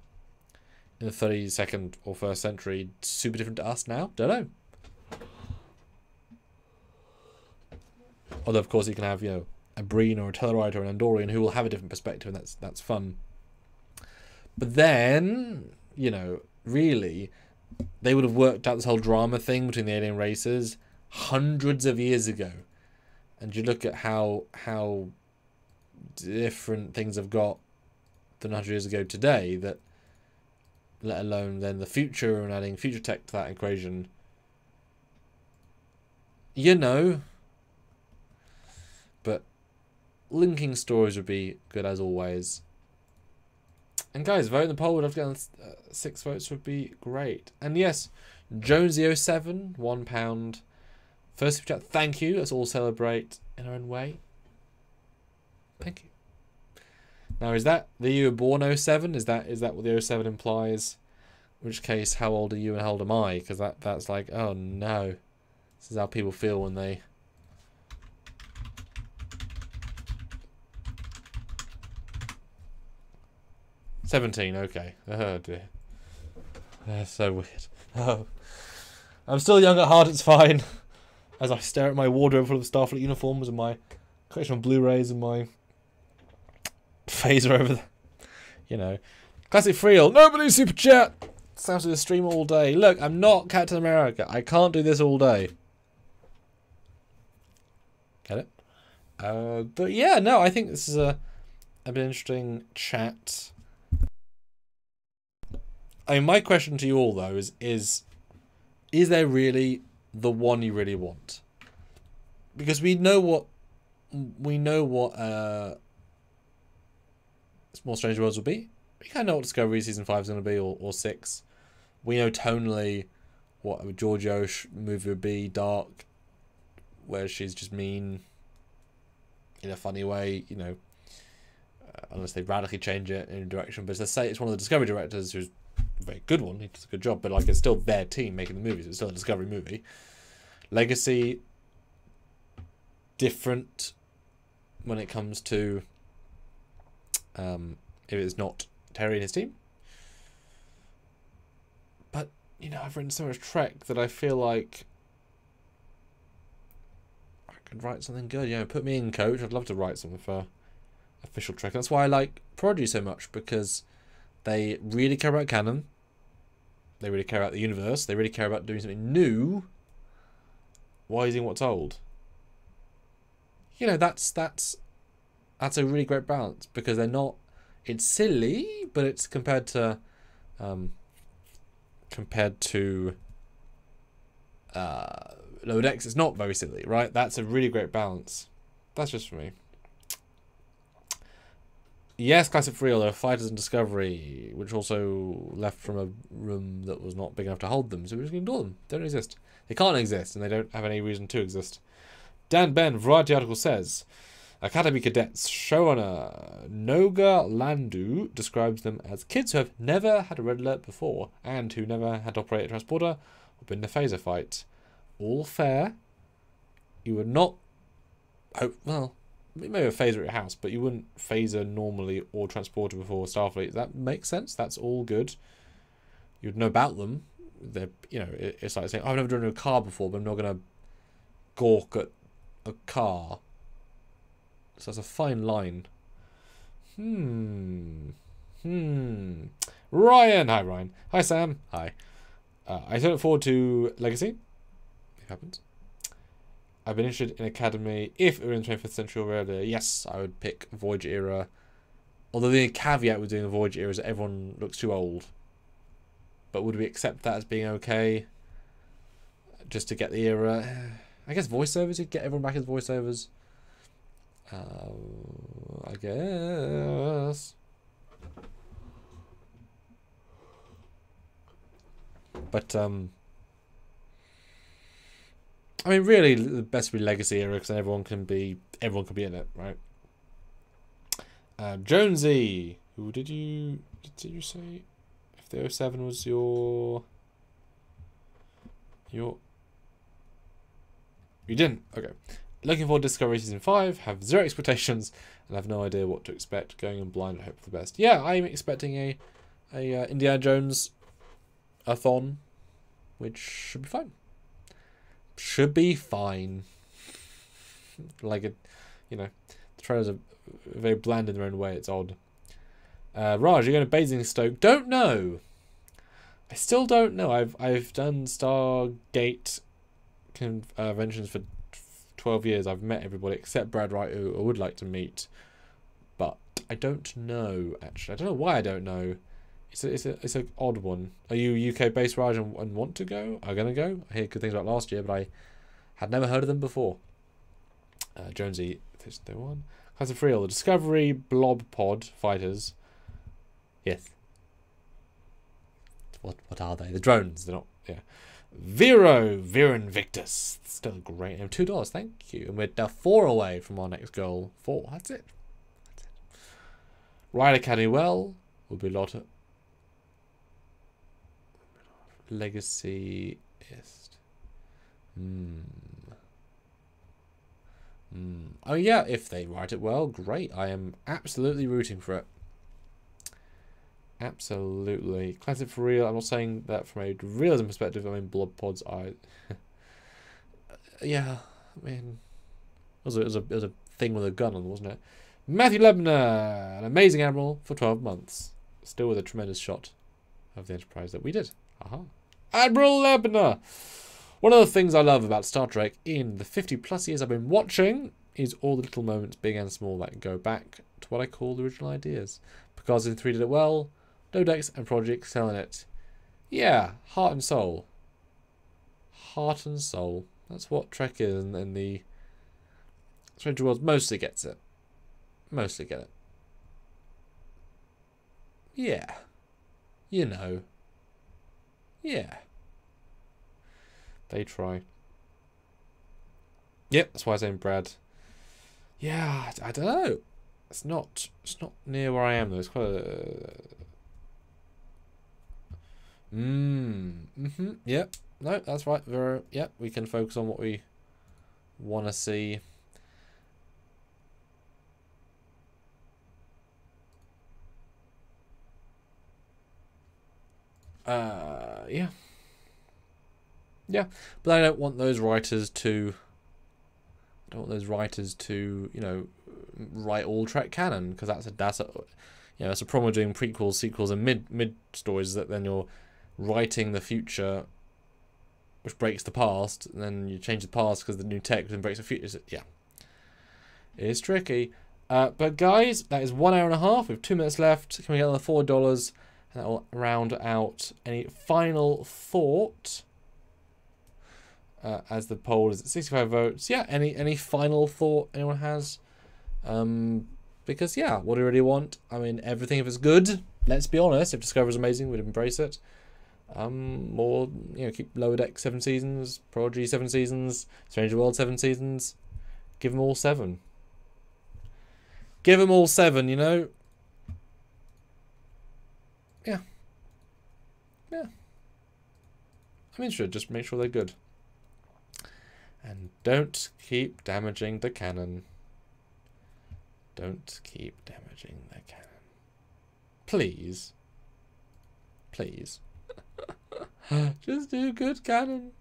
in the 32nd or 1st century super different to us now? Don't know. Although, of course, you can have, you know, a Breen or a Tellerite or an Andorian who will have a different perspective, and that's fun. But then, you know, really, they would have worked out this whole drama thing between the alien races hundreds of years ago. And you look at how different things have got than 100 years ago today, that let alone then the future and adding future tech to that equation. You know. But linking stories would be good as always. And guys, vote in the poll. Would have gotten 6 votes would be great. And yes, Jonesy07, £1. First super chat, thank you. Let's all celebrate in our own way. Thank you. Now, is that the year you were born, 07? Is that what the 07 implies? In which case, how old are you and how old am I? Because that's like, oh no. This is how people feel when they... '17, okay. Oh dear. That's so weird. Oh. I'm still young at heart, it's fine. As I stare at my wardrobe full of Starfleet uniforms and my collection of Blu-rays and my... phaser over there, you know. Classic Freel, nobody super chat. Sounds like a stream all day. Look, I'm not Captain America. I can't do this all day. Get it? But yeah, no, I think this is a bit interesting chat. I mean, my question to you all though is there really the one you really want? Because we know what more Strange Worlds will be. We kind of know what Discovery Season 5 is going to be, or 6. We know tonally what a Georgiou movie would be. Dark, where she's just mean in a funny way, you know, unless they radically change it in a direction. But let's say it's one of the Discovery directors who's a very good one. He does a good job, but like it's still their team making the movies. It's still a Discovery movie. Legacy, different when it comes to if it's not Terry and his team. But, you know, I've written so much Trek that I feel like I could write something good. You know, put me in, coach. I'd love to write something for official Trek. That's why I like Prodigy so much, because they really care about canon. They really care about the universe. They really care about doing something new while using what's old. You know, that's a really great balance, because they're not... It's silly, but it's compared to Lower Decks, it's not very silly, right? That's a really great balance. That's just for me. Yes, Classic for real. There are fighters in Discovery, which also left from a room that was not big enough to hold them, so we're just going to ignore them. They don't exist. They can't exist, and they don't have any reason to exist. Dan Ben, Variety Article says... Academy cadets showrunner Noga Landu describes them as kids who have never had a red alert before and who never had to operate a transporter or been in a phaser fight. All fair. You would not hope, well, maybe a phaser at your house, but you wouldn't phaser normally or transporter before Starfleet. That makes sense. That's all good. You'd know about them. They're, you know, it's like saying, I've never driven a car before, but I'm not going to gawk at a car. So that's a fine line. Ryan. Hi, Ryan. Hi, Sam. Hi. I look forward to Legacy. happens. I've been interested in Academy if it were in the 25th century or earlier. Yes, I would pick Voyager era. Although the caveat with doing the Voyager era is that everyone looks too old. But would we accept that as being okay? Just to get the era? I guess voiceovers, you'd get everyone back as voiceovers. I guess. But, I mean, really, the best would be Legacy era, because everyone can be in it, right? Jonesy, who did you say if the 07 was your you didn't? Okay. Looking forward to Discovery Season 5, have zero expectations, and have no idea what to expect. Going in blind, I hope for the best. Yeah, I'm expecting a Indiana Jones-a-thon, which should be fine. Should be fine. Like, it, you know, the trailers are very bland in their own way. It's odd. Raj, you're going to Basingstoke? Don't know. I still don't know. I've done Stargate conventions for 12 years. I've met everybody except Brad Wright, who I would like to meet, but I don't know. Actually, I don't know why I don't know. It's an odd one. Are you UK based, Raj, and want to go? Are gonna go? I hear good things about last year, but I had never heard of them before. Jonesy, they won. Class of Freel, the Discovery Blob Pod fighters. Yes. What are they? The drones. They're not. Yeah. Vero, Viren Victus. That's still a great name. $2. Thank you. And we're now 4 away from our next goal. 4. That's it. That's it. Ride Academy. Well, will be a lot of. Legacy ist. Oh yeah, if they write it well, great. I am absolutely rooting for it. Absolutely. Classic for real. I'm not saying that from a realism perspective. I mean, blob pods. Yeah. I mean, it was a thing with a gun on, wasn't it? Matthew Lebner, an amazing admiral for 12 months, still with a tremendous shot of the Enterprise that we did. Admiral Lebner. One of the things I love about Star Trek in the 50+ years I've been watching is all the little moments, big and small, that go back to what I call the original ideas. Picard in 3 did it well. Lower Decks and Prodigy excel in it. Yeah, heart and soul. Heart and soul. That's what Trek is, and the Strange New Worlds mostly gets it. Mostly get it. Yeah. You know. Yeah. They try. Yep, that's why I'm saying Brad. Yeah, I don't know. It's not near where I am though. It's quite a... Yep. No, that's right. Very, yep, we can focus on what we want to see. Yeah, but I don't want those writers to. I don't want those writers to, you know, write all Trek canon, because that's a, you know, that's a problem with doing prequels, sequels, and mid stories. That then you're writing the future, which breaks the past, and then you change the past because the new tech then breaks the future. So, yeah, it's tricky. But guys, that is 1 hour and a half. We have 2 minutes left. Can we get another $4? And that will round out any final thought. As the poll is at 65 votes. Yeah, any final thought anyone has? Because, yeah, what do you really want? I mean, everything, if it's good, let's be honest, if Discovery is amazing, we'd embrace it. More, you know, keep Lower Deck 7 seasons, Prodigy 7 seasons, Strange New Worlds 7 seasons. Give them all 7. Give them all 7, you know? Yeah. Yeah. I'm interested, just make sure they're good. And don't keep damaging the cannon. Don't keep damaging the cannon. Please. Please. Just do good cannon.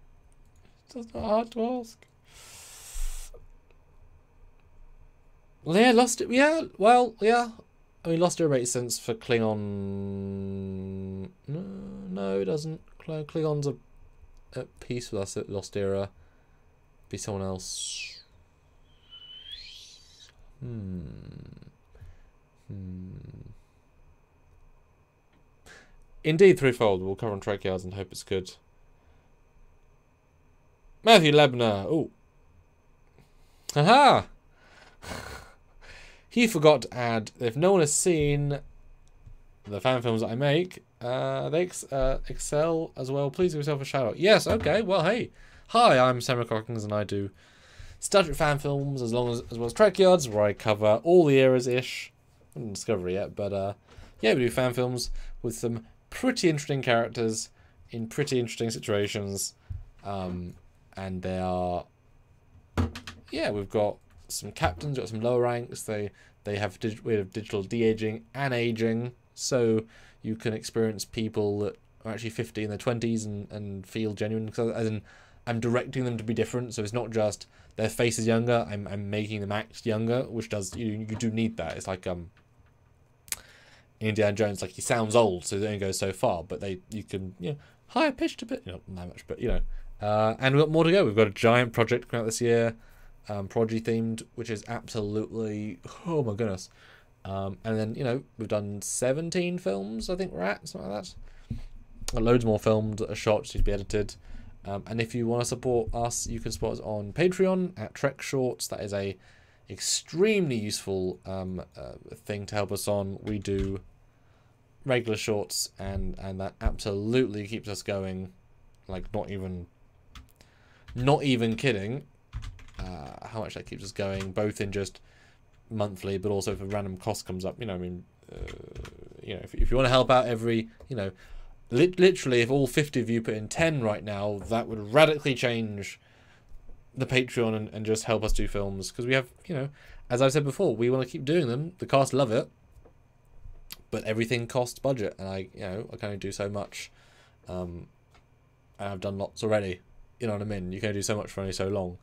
It's just not hard to ask. Well, yeah, lost it. Yeah, well, yeah. I mean, lost it makes sense for Klingon. No, it doesn't. Klingons are at peace with us at Lost Era. Be someone else. Indeed, threefold. We'll cover on track yards and hope it's good. Matthew Lebner. Oh. Aha! He forgot to add, if no one has seen the fan films that I make, they excel as well. Please give yourself a shout out. Yes, okay, well, hey. Hi, I'm Sam Cockings, and I do Star Trek fan films as well as track yards, where I cover all the eras-ish. I haven't Discovery yet, but yeah, we do fan films with some pretty interesting characters in pretty interesting situations. And they are... Yeah, we've got some captains, we've got some lower ranks. They have digital de-aging and aging, so you can experience people that are actually 50 in their 20s and feel genuine. Because as in, I'm directing them to be different, so it's not just their face is younger. I'm making them act younger, which does you do need that. It's like Indiana Jones, like he sounds old, so they only go so far, but you can higher pitched a bit, not much, but and we've got more to go. We've got a giant project coming out this year. Prodigy themed, which is absolutely, oh my goodness. And then, we've done 17 films, I think we're at, something like that. Got loads more filmed that are shot to be edited. And if you want to support us, you can support us on Patreon at Trek Shorts. That is a extremely useful thing to help us on. We do regular shorts, and that absolutely keeps us going. Like, not even kidding. How much that keeps us going, both in just monthly, but also if a random cost comes up, if you want to help out every, literally if all 50 of you put in 10 right now, that would radically change the Patreon and just help us do films, because we have, as I've said before, we want to keep doing them. The cast love it, but everything costs budget, and I can only do so much, and I've done lots already, you can only do so much for only so long.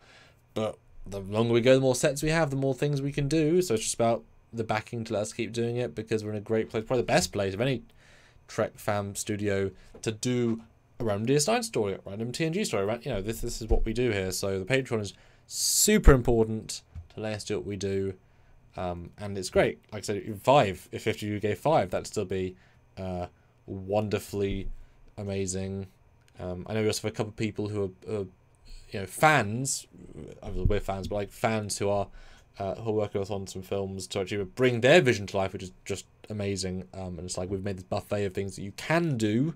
But the longer we go, the more sets we have, the more things we can do. So it's just about the backing to let us keep doing it, because we're in a great place, probably the best place of any Trek fam studio to do a random DS9 story, a random TNG story. This is what we do here. So the Patreon is super important to let us do what we do. And it's great. Like I said, if 50 of you gave 5, that'd still be wonderfully amazing. I know we also have a couple of people who are fans, we're fans, but like fans who are working with us on some films to actually bring their vision to life, which is just amazing. And it's like we've made this buffet of things that you can do,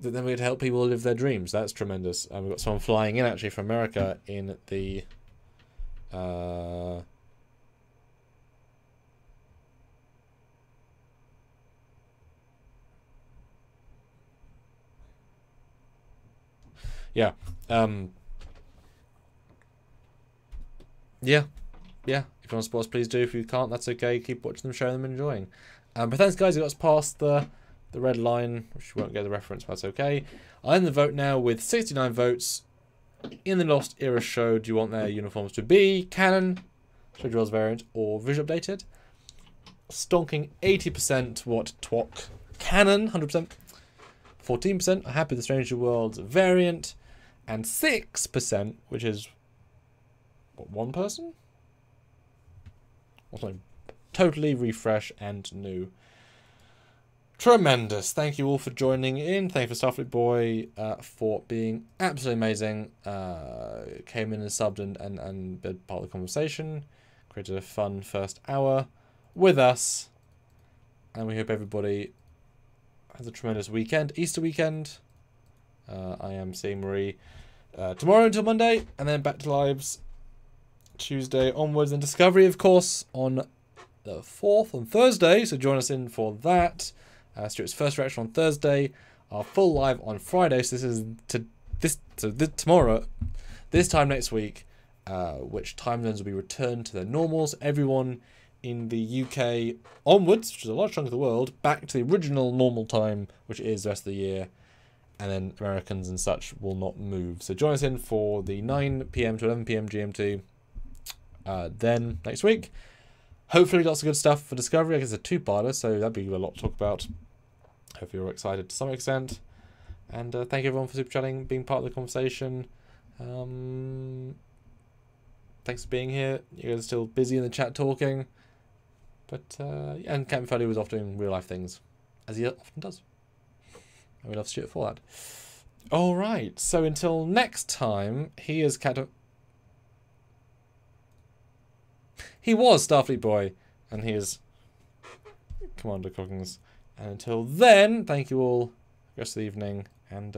that then we'd help people live their dreams. That's tremendous. We've got someone flying in actually from America in the if you want to support us, please do. If you can't, that's okay. Keep watching them, sharing them, and enjoying. But thanks, guys. You got us past the red line, which you won't get the reference, but that's okay. I'll end the vote now with 69 votes. In the Lost Era show, do you want their uniforms to be canon, Strange New Worlds variant, or visually updated? Stonking 80%. What twok? Canon, 100%. 14% are happy with the Strange New Worlds variant. And 6%, which is what, one person? Also, totally refresh and new. Tremendous. Thank you all for joining in. Thank you for Starfleet Boy for being absolutely amazing. Came in and subbed and been part of the conversation. Created a fun first hour with us. And we hope everybody has a tremendous weekend. Easter weekend. I am seeing Marie tomorrow until Monday, and then back to lives Tuesday onwards, and Discovery, of course, on the 4th on Thursday, so join us in for that. Stuart's first reaction on Thursday, our full live on Friday, so this is tomorrow, this time next week, which time zones will be returned to their normals. Everyone in the UK onwards, which is a large chunk of the world, back to the original normal time, which is the rest of the year. And then Americans and such will not move. So join us in for the 9 PM to 11 PM GMT then next week. Hopefully lots of good stuff for Discovery. I guess it's a two-parter, so that'd be a lot to talk about. Hope you're excited to some extent. And thank you everyone for super chatting, being part of the conversation. Thanks for being here. You guys are still busy in the chat talking. But, yeah, and Captain Foley was off doing real life things, as he often does. And we love Stuart for that. Alright, so until next time, he is Captain... He was Starfleet Boy, and he is Commander Cockings. And until then, thank you all. Rest of the evening, and,